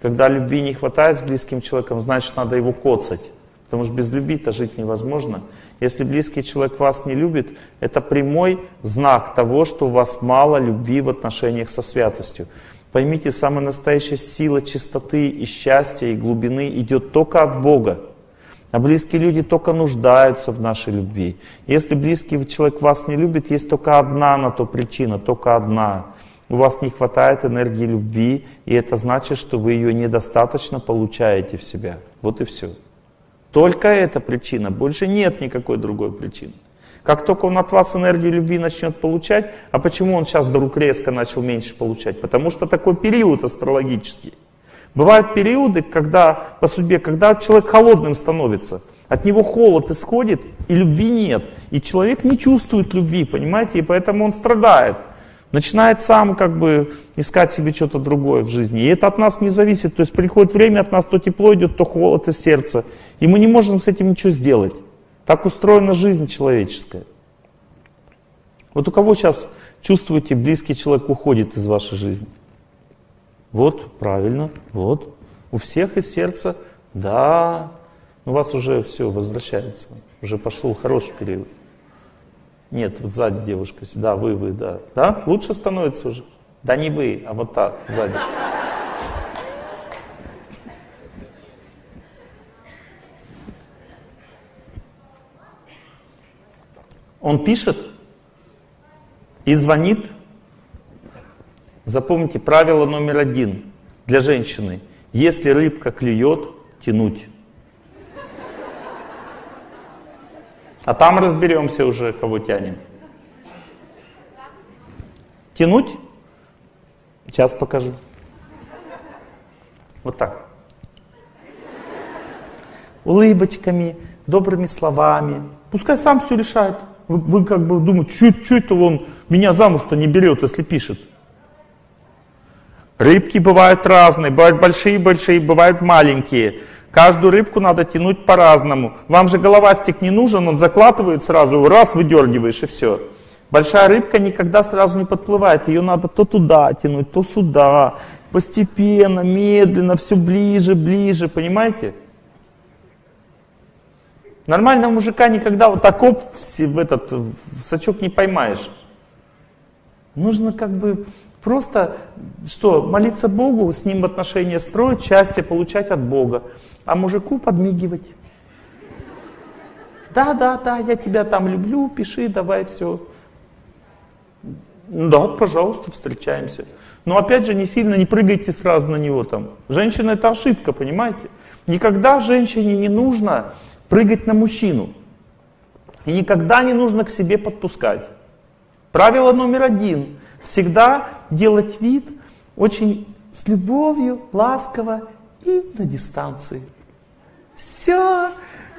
Когда любви не хватает с близким человеком, значит, надо его коцать. Потому что без любви-то жить невозможно. Если близкий человек вас не любит, это прямой знак того, что у вас мало любви в отношениях со святостью. Поймите, самая настоящая сила чистоты и счастья, и глубины идет только от Бога. А близкие люди только нуждаются в нашей любви. Если близкий человек вас не любит, есть только одна на то причина, только одна. У вас не хватает энергии любви, и это значит, что вы ее недостаточно получаете в себя. Вот и все. Только эта причина, больше нет никакой другой причины. Как только он от вас энергию любви начнет получать, а почему он сейчас вдруг резко начал меньше получать? Потому что такой период астрологический. Бывают периоды, когда по судьбе, когда человек холодным становится, от него холод исходит, и любви нет. И человек не чувствует любви, понимаете, и поэтому он страдает. Начинает сам как бы искать себе что-то другое в жизни. И это от нас не зависит. То есть приходит время, от нас то тепло идет, то холод из сердца. И мы не можем с этим ничего сделать. Так устроена жизнь человеческая. Вот у кого сейчас чувствуете, близкий человек уходит из вашей жизни? Вот, правильно, вот. У всех из сердца, да. У вас уже все возвращается. Уже пошел хороший период. Нет, вот сзади девушка. Да, вы, да. Да? Лучше становится уже? Да не вы, а вот так, сзади. Он пишет и звонит. Запомните, правило номер 1 для женщины. Если рыбка клюет, тянуть. А там разберемся уже, кого тянем. Тянуть? Сейчас покажу. Вот так. Улыбочками, добрыми словами. Пускай сам все решает. Вы как бы думаете, чуть-чуть-то он меня замуж-то не берет, если пишет. Рыбки бывают разные, бывают большие, бывают маленькие. Каждую рыбку надо тянуть по-разному. Вам же головастик не нужен, он закладывает сразу, раз, выдергиваешь и все. Большая рыбка никогда сразу не подплывает, ее надо то туда тянуть, то сюда. Постепенно, медленно, все ближе, ближе, понимаете? Нормального мужика никогда вот так оп, в сачок не поймаешь. Нужно как бы... Просто что, молиться Богу, с Ним в отношения строить, счастье получать от Бога, а мужику подмигивать. Да, я тебя там люблю, пиши, давай все. Да, пожалуйста, встречаемся. Но опять же, не сильно не прыгайте сразу на него там. Женщина — это ошибка, понимаете? Никогда женщине не нужно прыгать на мужчину. И никогда не нужно к себе подпускать. Правило номер 1. Всегда делать вид очень с любовью, ласково и на дистанции. Все,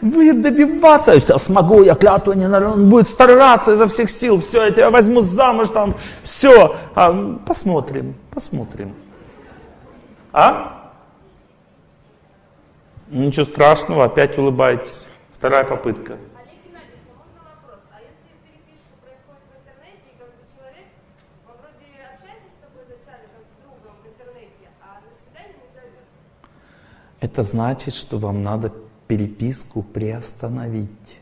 будет добиваться. Я сейчас смогу, я клятву не нарушаю. Он будет стараться изо всех сил. Все, я тебя возьму замуж там. Все, посмотрим. А? Ничего страшного, опять улыбайтесь. Вторая попытка. Это значит, что вам надо переписку приостановить.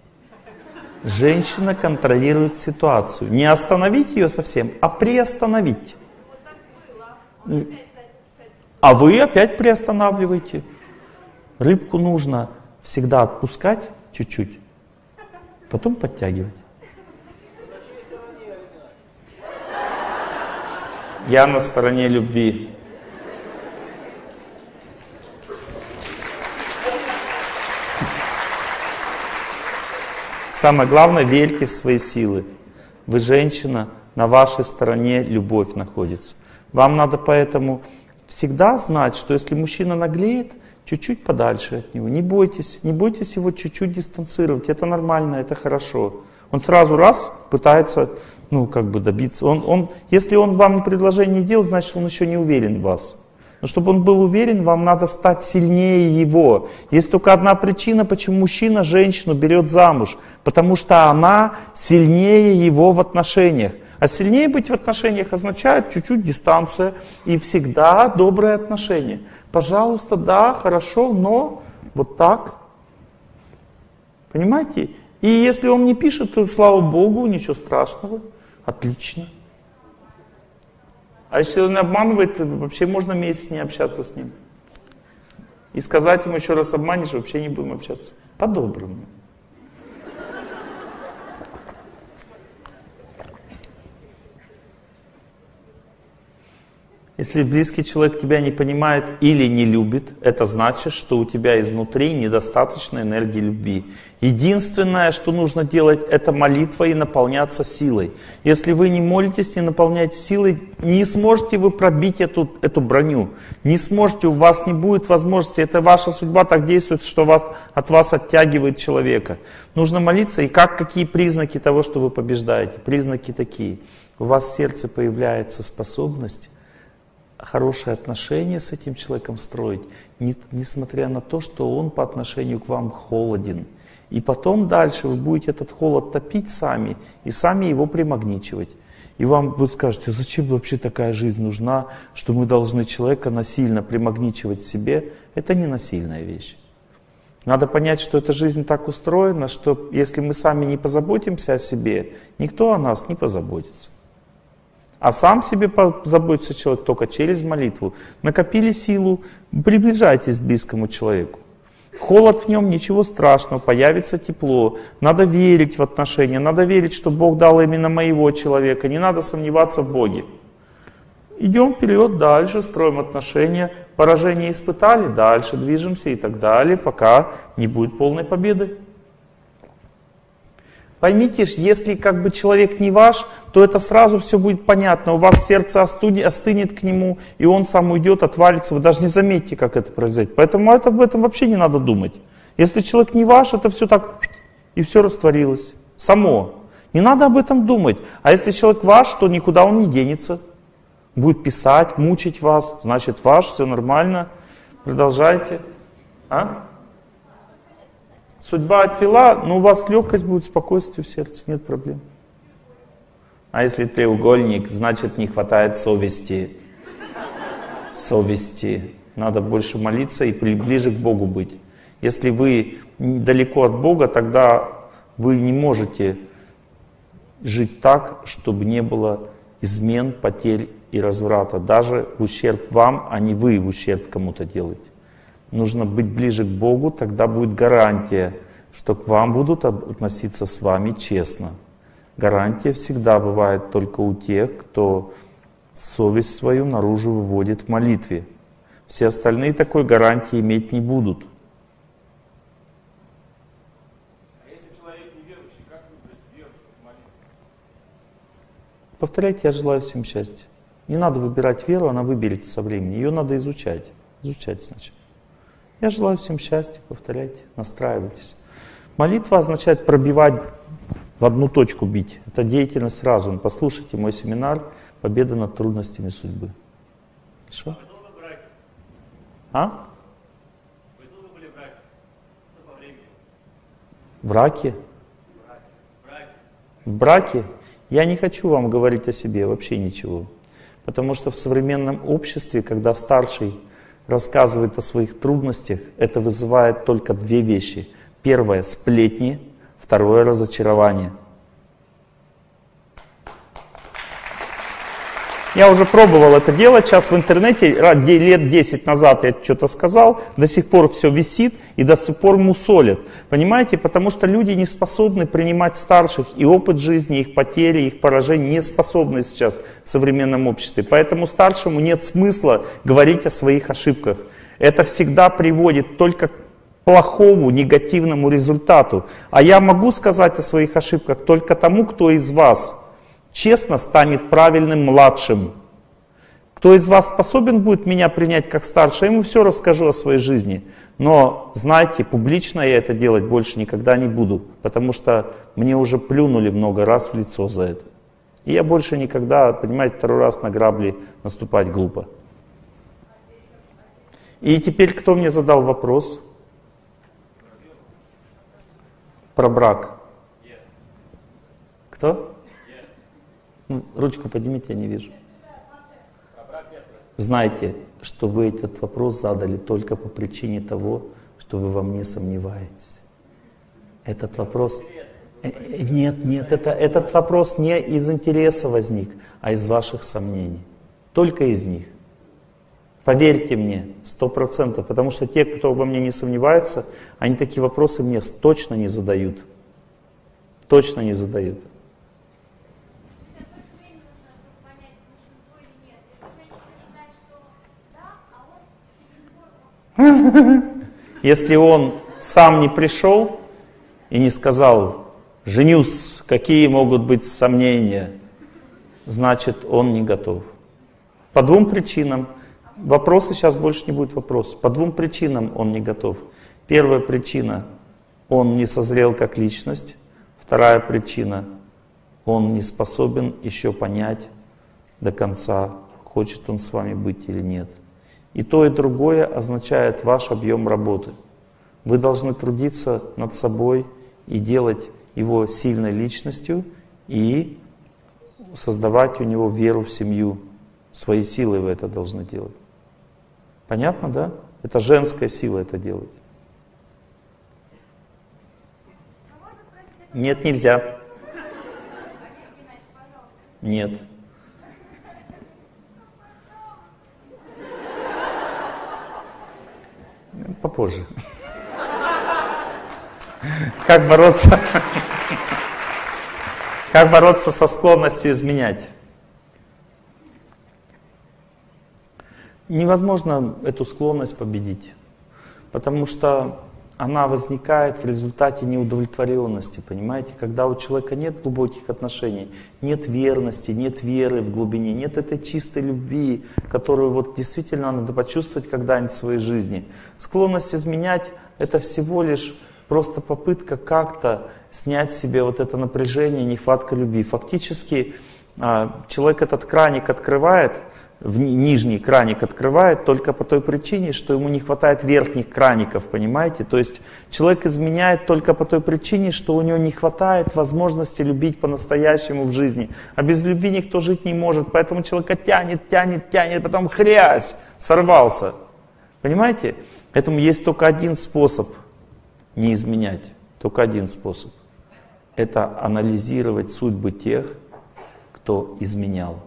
Женщина контролирует ситуацию. Не остановить ее совсем, а приостановить. А вы опять приостанавливаете. Рыбку нужно всегда отпускать чуть-чуть, потом подтягивать. Я на стороне любви. Самое главное, верьте в свои силы. Вы женщина, на вашей стороне любовь находится. Вам надо поэтому всегда знать, что если мужчина наглеет, чуть-чуть подальше от него. Не бойтесь его чуть-чуть дистанцировать. Это нормально, это хорошо. Он сразу раз пытается, ну, как бы добиться. Если он вам предложение не делает, значит, он еще не уверен в вас. Но чтобы он был уверен, вам надо стать сильнее его. Есть только одна причина, почему мужчина женщину берет замуж. Потому что она сильнее его в отношениях. А сильнее быть в отношениях означает чуть-чуть дистанция и всегда добрые отношения. Пожалуйста, да, хорошо, но вот так. Понимаете? И если он не пишет, то, слава Богу, ничего страшного. Отлично. А если он обманывает, то вообще можно месяц не общаться с ним. И сказать ему еще раз обманешь, вообще не будем общаться. По-доброму. Если близкий человек тебя не понимает или не любит, это значит, что у тебя изнутри недостаточно энергии любви. Единственное, что нужно делать, это молитва и наполняться силой. Если вы не молитесь, не наполняете силой, не сможете вы пробить эту броню. Не сможете, у вас не будет возможности. Это ваша судьба так действует, что от вас оттягивает человека. Нужно молиться. И какие признаки того, что вы побеждаете? Признаки такие. У вас в сердце появляется способность хорошие отношения с этим человеком строить, несмотря на то, что он по отношению к вам холоден. И потом дальше вы будете этот холод топить сами и сами его примагничивать. И вам будут скажете, зачем вообще такая жизнь нужна, что мы должны человека насильно примагничивать себе. Это не насильная вещь. Надо понять, что эта жизнь так устроена, что если мы сами не позаботимся о себе, никто о нас не позаботится. А сам себе заботится человек только через молитву. Накопили силу, приближайтесь к близкому человеку. Холод в нем, ничего страшного, появится тепло. Надо верить в отношения, надо верить, что Бог дал именно моего человека. Не надо сомневаться в Боге. Идем вперед, дальше строим отношения. Поражение испытали, дальше движемся и так далее, пока не будет полной победы. Поймите, если как бы человек не ваш, то это сразу все будет понятно. У вас сердце остынет к нему, и он сам уйдет, отвалится. Вы даже не заметите, как это произойдет. Поэтому об этом вообще не надо думать. Если человек не ваш, это все так, и все растворилось. Само. Не надо об этом думать. А если человек ваш, то никуда он не денется. Будет писать, мучить вас. Значит, ваш, все нормально. Продолжайте. А? Судьба отвела, но у вас легкость будет, спокойствие в сердце, нет проблем. А если треугольник, значит не хватает совести. Совести. Надо больше молиться и ближе к Богу быть. Если вы далеко от Бога, тогда вы не можете жить так, чтобы не было измен, потерь и разврата. Даже в ущерб вам, а не вы в ущерб кому-то делаете. Нужно быть ближе к Богу, тогда будет гарантия, что к вам будут относиться с вами честно. Гарантия всегда бывает только у тех, кто совесть свою наружу выводит в молитве. Все остальные такой гарантии иметь не будут. А если человек неверующий, как выбрать веру, чтобы молиться? Повторяйте, я желаю всем счастья. Не надо выбирать веру, она выберется со временем. Ее надо изучать. Изучать сначала. Я желаю всем счастья, повторяйте, настраивайтесь. Молитва означает пробивать, в одну точку бить. Это деятельность разума. Послушайте мой семинар «Победа над трудностями судьбы». Что? А? Вы долго были в раке? По времени. В раке? В браке? Я не хочу вам говорить о себе вообще ничего. Потому что в современном обществе, когда старший рассказывает о своих трудностях, это вызывает только две вещи. Первое — сплетни, второе — разочарование. Я уже пробовал это делать, сейчас в интернете, лет 10 назад я что-то сказал, до сих пор все висит и до сих пор мусолит. Понимаете, потому что люди не способны принимать старших, и опыт жизни, их потери, их поражения не способны сейчас в современном обществе. Поэтому старшему нет смысла говорить о своих ошибках. Это всегда приводит только к плохому, негативному результату. А я могу сказать о своих ошибках только тому, кто из вас честно станет правильным младшим. Кто из вас способен будет меня принять как старше, я ему все расскажу о своей жизни. Но, знаете, публично я это делать больше никогда не буду, потому что мне уже плюнули много раз в лицо за это. И я больше никогда, понимаете, второй раз на грабли наступать глупо. И теперь кто мне задал вопрос? Про брак. Кто? Ну, ручку поднимите, я не вижу. Знайте, что вы этот вопрос задали только по причине того, что вы во мне сомневаетесь. Этот вопрос... Нет, этот вопрос не из интереса возник, а из ваших сомнений. Только из них. Поверьте мне, 100%, потому что те, кто обо мне не сомневаются, они такие вопросы мне точно не задают. Точно не задают. Если он сам не пришел и не сказал: «Женюсь, какие могут быть сомнения», значит, он не готов. По двум причинам. Вопросы сейчас больше не будет вопросов. По двум причинам он не готов. Первая причина — он не созрел как личность. Вторая причина — он не способен еще понять до конца, хочет он с вами быть или нет. И то, и другое означает ваш объем работы. Вы должны трудиться над собой и делать его сильной личностью, и создавать у него веру в семью. Своей силой вы это должны делать. Понятно, да? Это женская сила это делает. Нет, нельзя. Олег Геннадьевич, пожалуйста. Нет. Попозже. Как бороться со склонностью изменять? Невозможно эту склонность победить, потому что она возникает в результате неудовлетворенности, понимаете? Когда у человека нет глубоких отношений, нет верности, нет веры в глубине, нет этой чистой любви, которую вот действительно надо почувствовать когда-нибудь в своей жизни. Склонность изменять — это всего лишь просто попытка как-то снять себе вот это напряжение, нехватка любви. Фактически человек этот краник открывает, нижний краник открывает только по той причине, что ему не хватает верхних краников, понимаете? То есть человек изменяет только по той причине, что у него не хватает возможности любить по-настоящему в жизни. А без любви никто жить не может, поэтому человека тянет, потом хрясь, сорвался. Понимаете? Поэтому есть только один способ не изменять, только один способ. Это анализировать судьбы тех, кто изменял.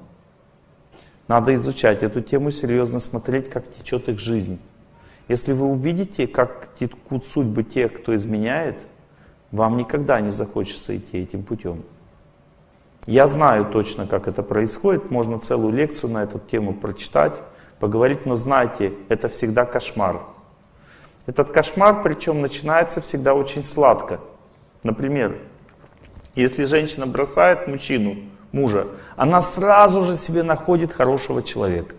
Надо изучать эту тему, серьезно смотреть, как течет их жизнь. Если вы увидите, как текут судьбы тех, кто изменяет, вам никогда не захочется идти этим путем. Я знаю точно, как это происходит, можно целую лекцию на эту тему прочитать, поговорить, но знайте, это всегда кошмар. Этот кошмар, причем начинается всегда очень сладко. Например, если женщина бросает мужчину, мужа, она сразу же себе находит хорошего человека.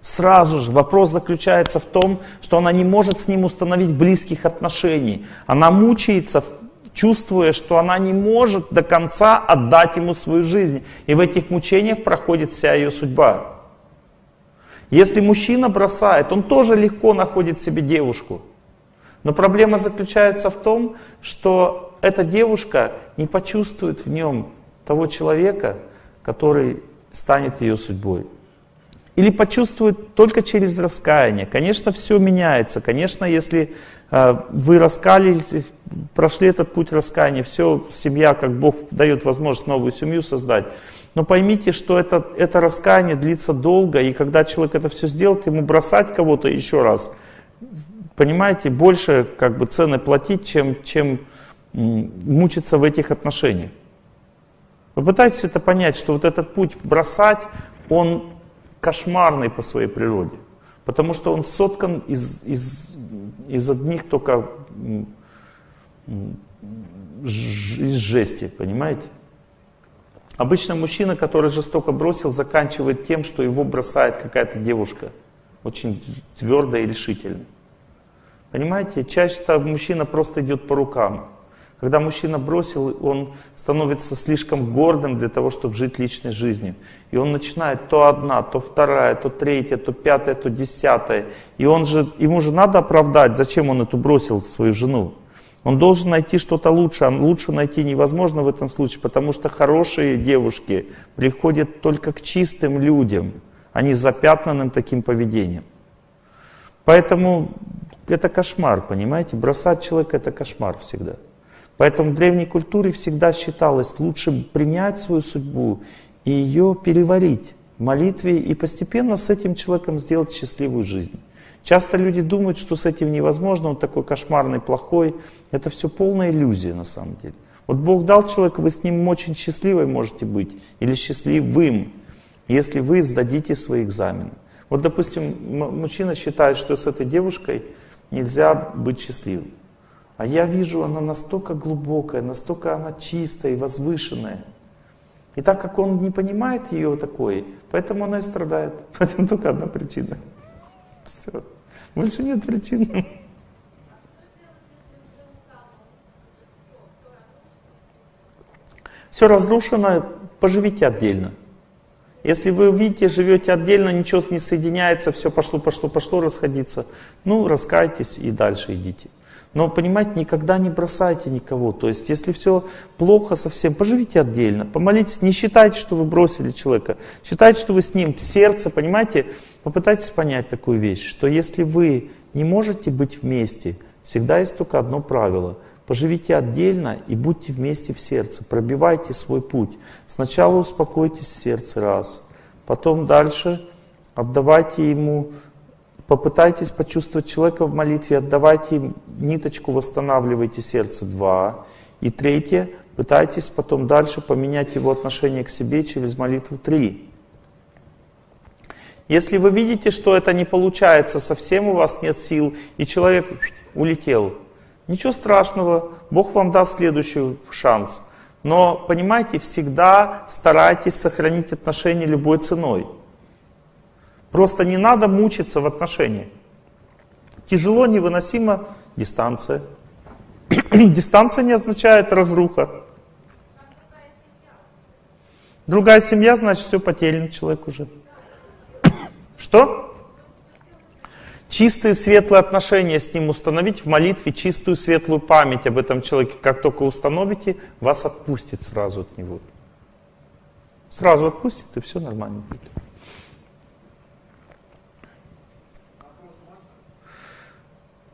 Сразу же. Вопрос заключается в том, что она не может с ним установить близких отношений. Она мучается, чувствуя, что она не может до конца отдать ему свою жизнь. И в этих мучениях проходит вся ее судьба. Если мужчина бросает, он тоже легко находит себе девушку. Но проблема заключается в том, что эта девушка не почувствует в нем того человека, который станет ее судьбой. Или почувствует только через раскаяние. Конечно, все меняется. Конечно, если вы раскаялись, прошли этот путь раскаяния, все, семья, как Бог дает возможность новую семью создать. Но поймите, что это раскаяние длится долго, и когда человек это все сделает, ему бросать кого-то еще раз, понимаете, больше как бы цены платить, чем мучиться в этих отношениях. Попытайтесь это понять, что вот этот путь бросать, он кошмарный по своей природе. Потому что он соткан из одних только из жести, понимаете? Обычно мужчина, который жестоко бросил, заканчивает тем, что его бросает какая-то девушка. Очень твердо и решительно. Понимаете, чаще мужчина просто идет по рукам. Когда мужчина бросил, он становится слишком гордым для того, чтобы жить личной жизнью. И он начинает то одна, то вторая, то третья, то пятая, то десятая. И ему же надо оправдать, зачем он эту бросил свою жену. Он должен найти что-то лучше, а лучше найти невозможно в этом случае, потому что хорошие девушки приходят только к чистым людям, а не запятнанным таким поведением. Поэтому это кошмар, понимаете? Бросать человека — это кошмар всегда. Поэтому в древней культуре всегда считалось лучше принять свою судьбу и ее переварить в молитве и постепенно с этим человеком сделать счастливую жизнь. Часто люди думают, что с этим невозможно, он такой кошмарный, плохой. Это все полная иллюзия на самом деле. Вот Бог дал человека, вы с ним очень счастливой можете быть, или счастливым, если вы сдадите свои экзамены. Вот, допустим, мужчина считает, что с этой девушкой нельзя быть счастливым. А я вижу, она настолько глубокая, настолько она чистая и возвышенная. И так как он не понимает ее такой, поэтому она и страдает. Поэтому только одна причина. Все. Больше нет причин. Все разрушено, поживите отдельно. Если вы увидите, живете отдельно, ничего не соединяется, все пошло расходиться, ну, раскайтесь и дальше идите. Но, понимаете, никогда не бросайте никого. То есть, если все плохо совсем, поживите отдельно, помолитесь. Не считайте, что вы бросили человека. Считайте, что вы с ним в сердце, понимаете? Попытайтесь понять такую вещь, что если вы не можете быть вместе, всегда есть только одно правило. Поживите отдельно и будьте вместе в сердце. Пробивайте свой путь. Сначала успокойтесь в сердце раз, потом дальше отдавайте ему... Попытайтесь почувствовать человека в молитве, отдавайте им ниточку, восстанавливайте сердце 2. И третье, пытайтесь потом дальше поменять его отношение к себе через молитву 3. Если вы видите, что это не получается, совсем у вас нет сил, и человек улетел, ничего страшного, Бог вам даст следующий шанс. Но, понимаете, всегда старайтесь сохранить отношения любой ценой. Просто не надо мучиться в отношении. Тяжело, невыносимо, дистанция. Дистанция не означает разруха. Другая семья, значит, все потеряно, человек уже. Что? Чистые, светлые отношения с ним установить в молитве, чистую, светлую память об этом человеке. Как только установите, вас отпустит сразу от него. Сразу отпустит, и все нормально будет.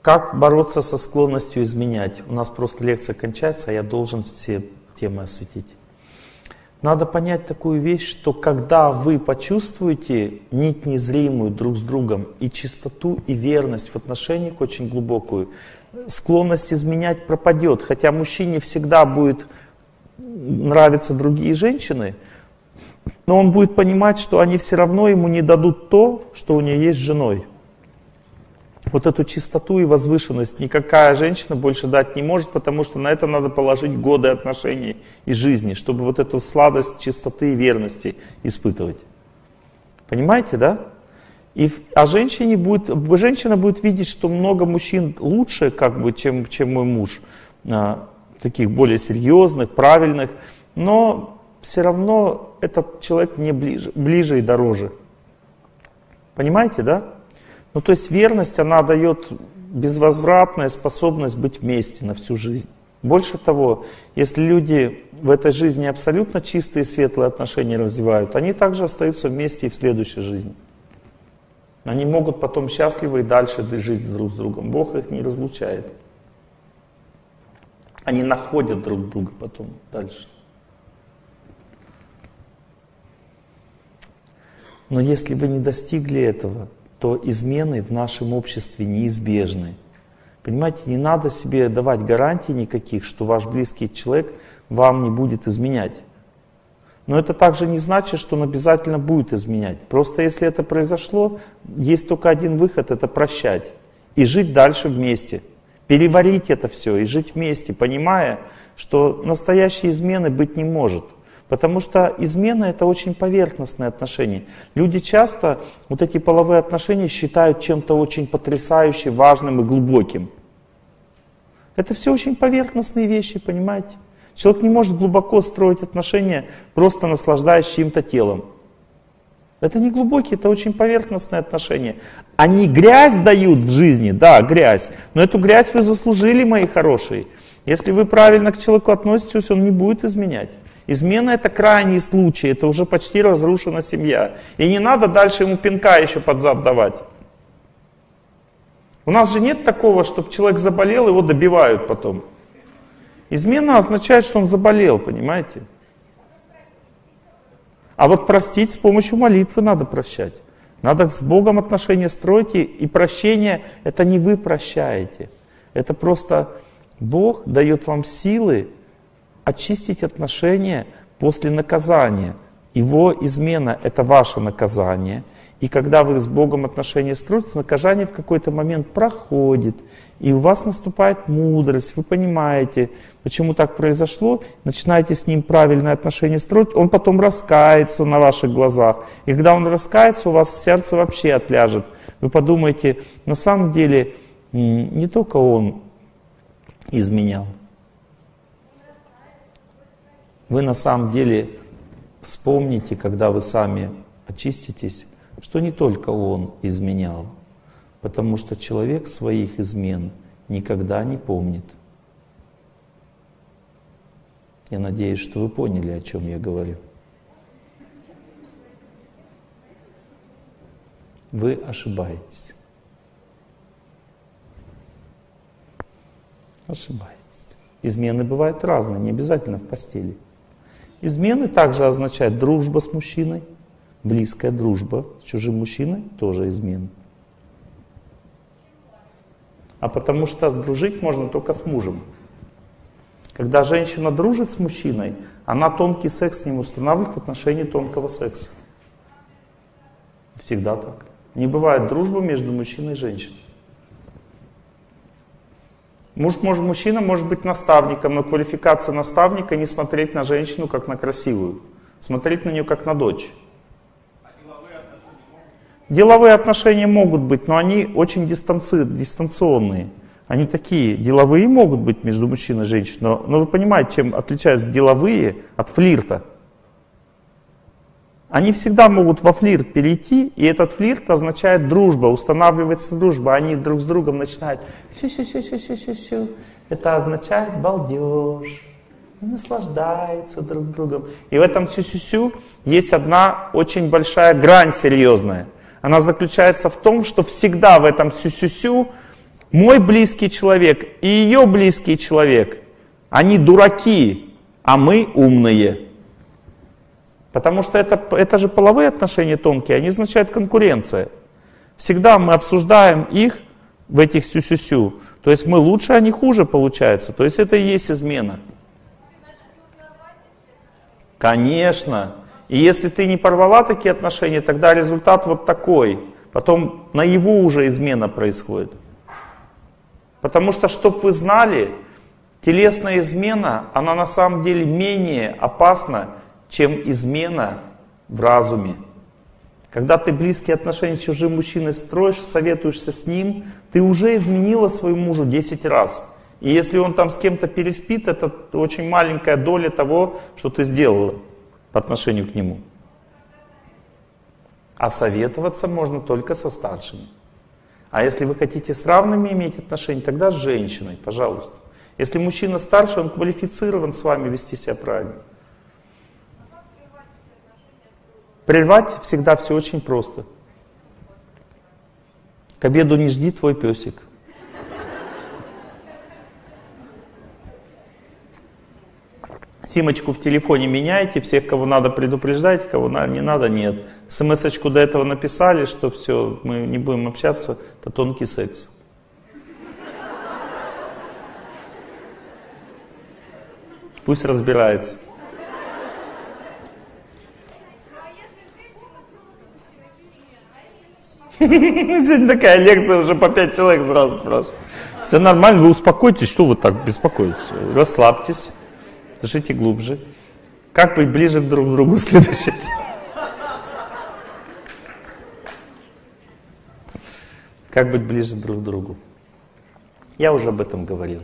Как бороться со склонностью изменять? У нас просто лекция кончается, а я должен все темы осветить. Надо понять такую вещь, что когда вы почувствуете нить незримую друг с другом и чистоту, и верность в отношениях очень глубокую, склонность изменять пропадет. Хотя мужчине всегда будет нравиться другие женщины, но он будет понимать, что они все равно ему не дадут то, что у нее есть с женой. Вот эту чистоту и возвышенность никакая женщина больше дать не может, потому что на это надо положить годы отношений и жизни, чтобы вот эту сладость чистоты и верности испытывать. Понимаете, да? А женщина будет видеть, что много мужчин лучше, как бы, чем мой муж, таких более серьезных, правильных, но все равно этот человек мне ближе и дороже. Понимаете, да? Ну, то есть верность, она дает безвозвратную способность быть вместе на всю жизнь. Больше того, если люди в этой жизни абсолютно чистые и светлые отношения развивают, они также остаются вместе и в следующей жизни. Они могут потом счастливы и дальше жить друг с другом. Бог их не разлучает. Они находят друг друга потом дальше. Но если вы не достигли этого, то измены в нашем обществе неизбежны. Понимаете, не надо себе давать гарантий никаких, что ваш близкий человек вам не будет изменять. Но это также не значит, что он обязательно будет изменять. Просто если это произошло, есть только один выход — это прощать. И жить дальше вместе. Переварить это все и жить вместе, понимая, что настоящей измены быть не может. Потому что измена — это очень поверхностные отношения. Люди часто вот эти половые отношения считают чем-то очень потрясающим, важным и глубоким. Это все очень поверхностные вещи, понимаете? Человек не может глубоко строить отношения, просто наслаждаясь чьим-то телом. Это не глубокие, это очень поверхностные отношения. Они грязь дают в жизни, да, грязь. Но эту грязь вы заслужили, мои хорошие. Если вы правильно к человеку относитесь, он не будет изменять. Измена — это крайний случай, это уже почти разрушена семья. И не надо дальше ему пинка еще под зад давать. У нас же нет такого, чтобы человек заболел, его добивают потом. Измена означает, что он заболел, понимаете? А вот простить с помощью молитвы надо прощать. Надо с Богом отношения строить, и прощение — это не вы прощаете. Это просто Бог дает вам силы очистить отношения после наказания. Его измена — это ваше наказание. И когда вы с Богом отношения строите, наказание в какой-то момент проходит, и у вас наступает мудрость, вы понимаете, почему так произошло, начинаете с ним правильные отношения строить, он потом раскается на ваших глазах. И когда он раскается, у вас сердце вообще отляжет. Вы подумаете, на самом деле не только он изменял. Вы на самом деле вспомните, когда вы сами очиститесь, что не только он изменял, потому что человек своих измен никогда не помнит. Я надеюсь, что вы поняли, о чем я говорю. Вы ошибаетесь. Ошибаетесь. Измены бывают разные, не обязательно в постели. Измены также означают дружба с мужчиной. Близкая дружба с чужим мужчиной тоже измена. А потому что дружить можно только с мужем. Когда женщина дружит с мужчиной, она тонкий секс с ним устанавливает в отношении тонкого секса. Всегда так. Не бывает дружбы между мужчиной и женщиной. Мужчина может быть наставником, но квалификация наставника — не смотреть на женщину как на красивую, смотреть на нее как на дочь. Деловые отношения могут быть, но они очень дистанционные. Они такие, деловые могут быть между мужчиной и женщиной, но вы понимаете, чем отличаются деловые от флирта. Они всегда могут во флирт перейти, и этот флирт означает дружба, устанавливается дружба, они друг с другом начинают сю-сю-сю-сю-сю-сю-сю. Это означает балдеж, наслаждается друг другом. И в этом сю-сю-сю есть одна очень большая грань серьезная. Она заключается в том, что всегда в этом сю-сю-сю мой близкий человек и ее близкий человек, они дураки, а мы умные. Потому что это же половые отношения тонкие, они означают конкуренция. Всегда мы обсуждаем их в этих сю-сю-сю. То есть мы лучше, а не хуже получается. То есть это и есть измена. Конечно. И если ты не порвала такие отношения, тогда результат вот такой. Потом на его уже измена происходит. Потому что, чтобы вы знали, телесная измена, она на самом деле менее опасна, чем измена в разуме. Когда ты близкие отношения с чужим мужчиной строишь, советуешься с ним, ты уже изменила своему мужу 10 раз. И если он там с кем-то переспит, это очень маленькая доля того, что ты сделала по отношению к нему. А советоваться можно только со старшими. А если вы хотите с равными иметь отношения, тогда с женщиной, пожалуйста. Если мужчина старше, он квалифицирован с вами вести себя правильно. Прервать всегда все очень просто. К обеду не жди, твой песик. Симочку в телефоне меняйте, всех, кого надо, предупреждайте, кого не надо, нет. СМС-очку до этого написали, что все, мы не будем общаться, это тонкий секс. Пусть разбирается. Сегодня такая лекция, уже по 5 человек сразу спрашивают. Все нормально, вы успокойтесь, что вы так беспокоитесь? Расслабьтесь, дышите глубже. Как быть ближе друг к другу следующее? Как быть ближе друг к другу? Я уже об этом говорил.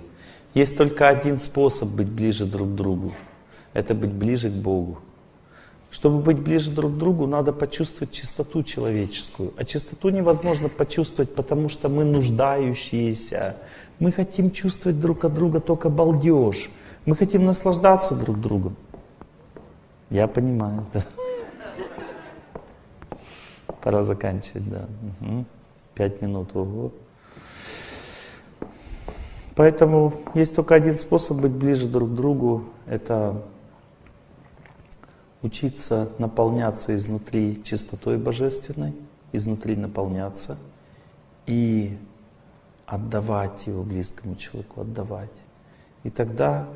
Есть только один способ быть ближе друг к другу. Это быть ближе к Богу. Чтобы быть ближе друг к другу, надо почувствовать чистоту человеческую. А чистоту невозможно почувствовать, потому что мы нуждающиеся. Мы хотим чувствовать друг от друга только балдеж. Мы хотим наслаждаться друг другом. Я понимаю, да. Пора заканчивать, да. 5 минут, ого. Поэтому есть только один способ быть ближе друг к другу. Это учиться наполняться изнутри чистотой божественной, изнутри наполняться и отдавать его близкому человеку, отдавать. И тогда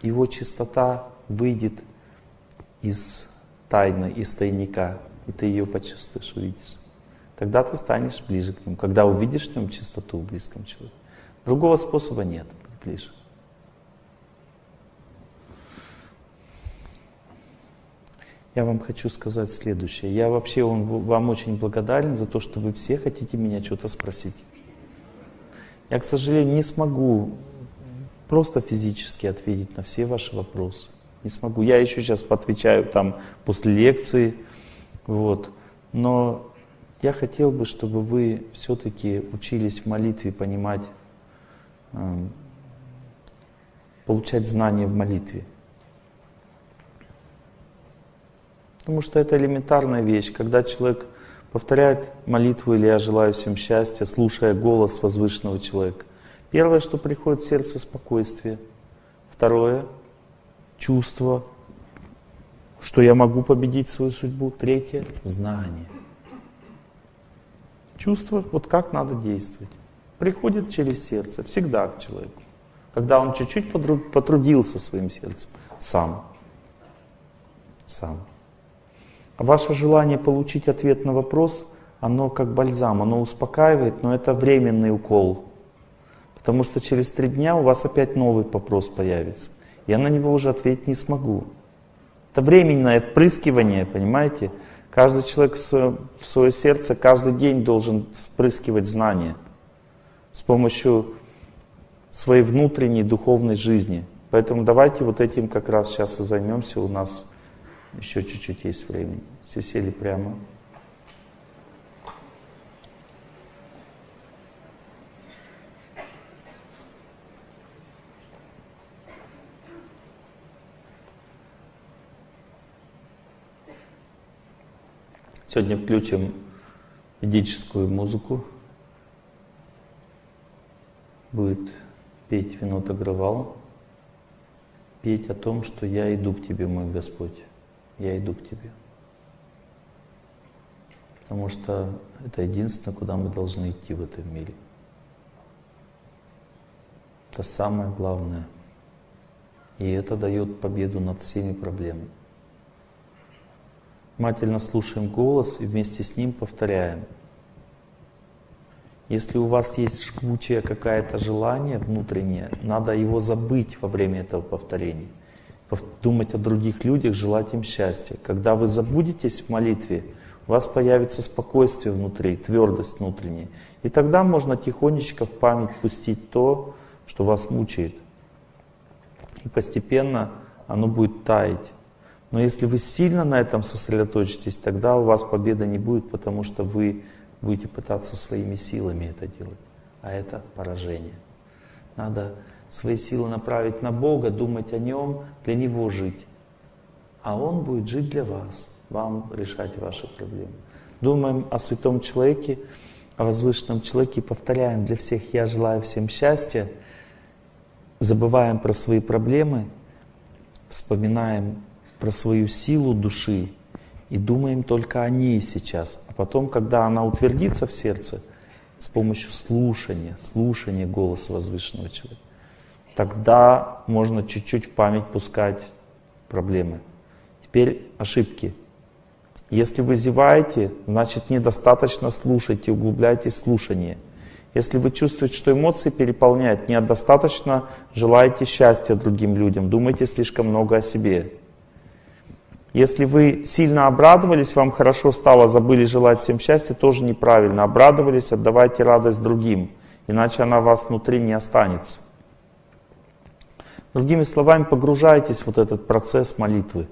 его чистота выйдет из тайны, из тайника, и ты ее почувствуешь, увидишь. Тогда ты станешь ближе к нему, когда увидишь в нем чистоту в близком человеке. Другого способа нет, быть ближе. Я вам хочу сказать следующее. Я вообще вам очень благодарен за то, что вы все хотите меня что-то спросить. Я, к сожалению, не смогу просто физически ответить на все ваши вопросы. Не смогу. Я еще сейчас поотвечаю там после лекции. Вот. Но я хотел бы, чтобы вы все-таки учились в молитве понимать, получать знания в молитве. Потому что это элементарная вещь. Когда человек повторяет молитву «Или я желаю всем счастья», слушая голос возвышенного человека, первое, что приходит в сердце — спокойствие. Второе — чувство, что я могу победить свою судьбу. Третье — знание. Чувство, вот как надо действовать. Приходит через сердце, всегда к человеку. Когда он чуть-чуть потрудился своим сердцем. Сам. Ваше желание получить ответ на вопрос, оно как бальзам, оно успокаивает, но это временный укол. Потому что через 3 дня у вас опять новый вопрос появится. Я на него уже ответить не смогу. Это временное впрыскивание, понимаете? Каждый человек в свое сердце каждый день должен впрыскивать знания с помощью своей внутренней духовной жизни. Поэтому давайте вот этим как раз сейчас и займемся у нас. Еще чуть-чуть есть времени. Все сели прямо. Сегодня включим ведическую музыку. Будет петь Винод Агровал. Петь о том, что я иду к тебе, мой Господь. Я иду к тебе. Потому что это единственное, куда мы должны идти в этом мире. Это самое главное. И это дает победу над всеми проблемами. Внимательно слушаем голос и вместе с ним повторяем. Если у вас есть жгучее какое-то желание внутреннее, надо его забыть во время этого повторения. Думать о других людях, желать им счастья. Когда вы забудетесь в молитве, у вас появится спокойствие внутри, твердость внутренняя. И тогда можно тихонечко в память пустить то, что вас мучает. И постепенно оно будет таять. Но если вы сильно на этом сосредоточитесь, тогда у вас победы не будет, потому что вы будете пытаться своими силами это делать. А это поражение. Надо свои силы направить на Бога, думать о Нем, для Него жить. А Он будет жить для вас, вам решать ваши проблемы. Думаем о святом человеке, о возвышенном человеке, повторяем для всех «Я желаю всем счастья», забываем про свои проблемы, вспоминаем про свою силу души и думаем только о ней сейчас. А потом, когда она утвердится в сердце, с помощью слушания голоса возвышенного человека, тогда можно чуть-чуть в память пускать проблемы. Теперь ошибки. Если вы зеваете, значит недостаточно слушаете, углубляйте слушание. Если вы чувствуете, что эмоции переполняют, недостаточно желаете счастья другим людям, думаете слишком много о себе. Если вы сильно обрадовались, вам хорошо стало, забыли желать всем счастья, тоже неправильно. Обрадовались, отдавайте радость другим, иначе она у вас внутри не останется. Другими словами, погружайтесь в вот этот процесс молитвы.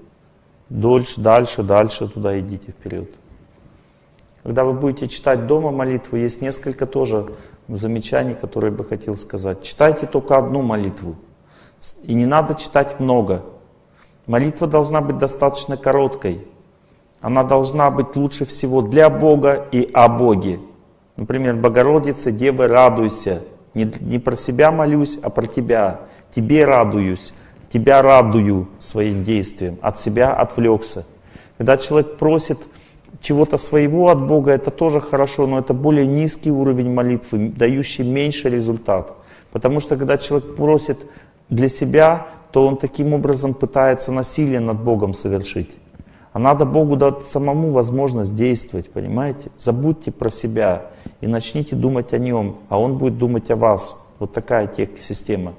Дольше, дальше туда идите вперед. Когда вы будете читать дома молитву, есть несколько тоже замечаний, которые я бы хотел сказать. Читайте только одну молитву. И не надо читать много. Молитва должна быть достаточно короткой. Она должна быть лучше всего для Бога и о Боге. Например, «Богородица, Девы, радуйся». Не про себя молюсь, а про тебя. Тебе радуюсь, тебя радую своим действием. От себя отвлекся. Когда человек просит чего-то своего от Бога, это тоже хорошо, но это более низкий уровень молитвы, дающий меньший результат. Потому что когда человек просит для себя, то он таким образом пытается насилие над Богом совершить. А надо Богу дать самому возможность действовать, понимаете? Забудьте про себя и начните думать о Нем, а Он будет думать о вас. Вот такая система.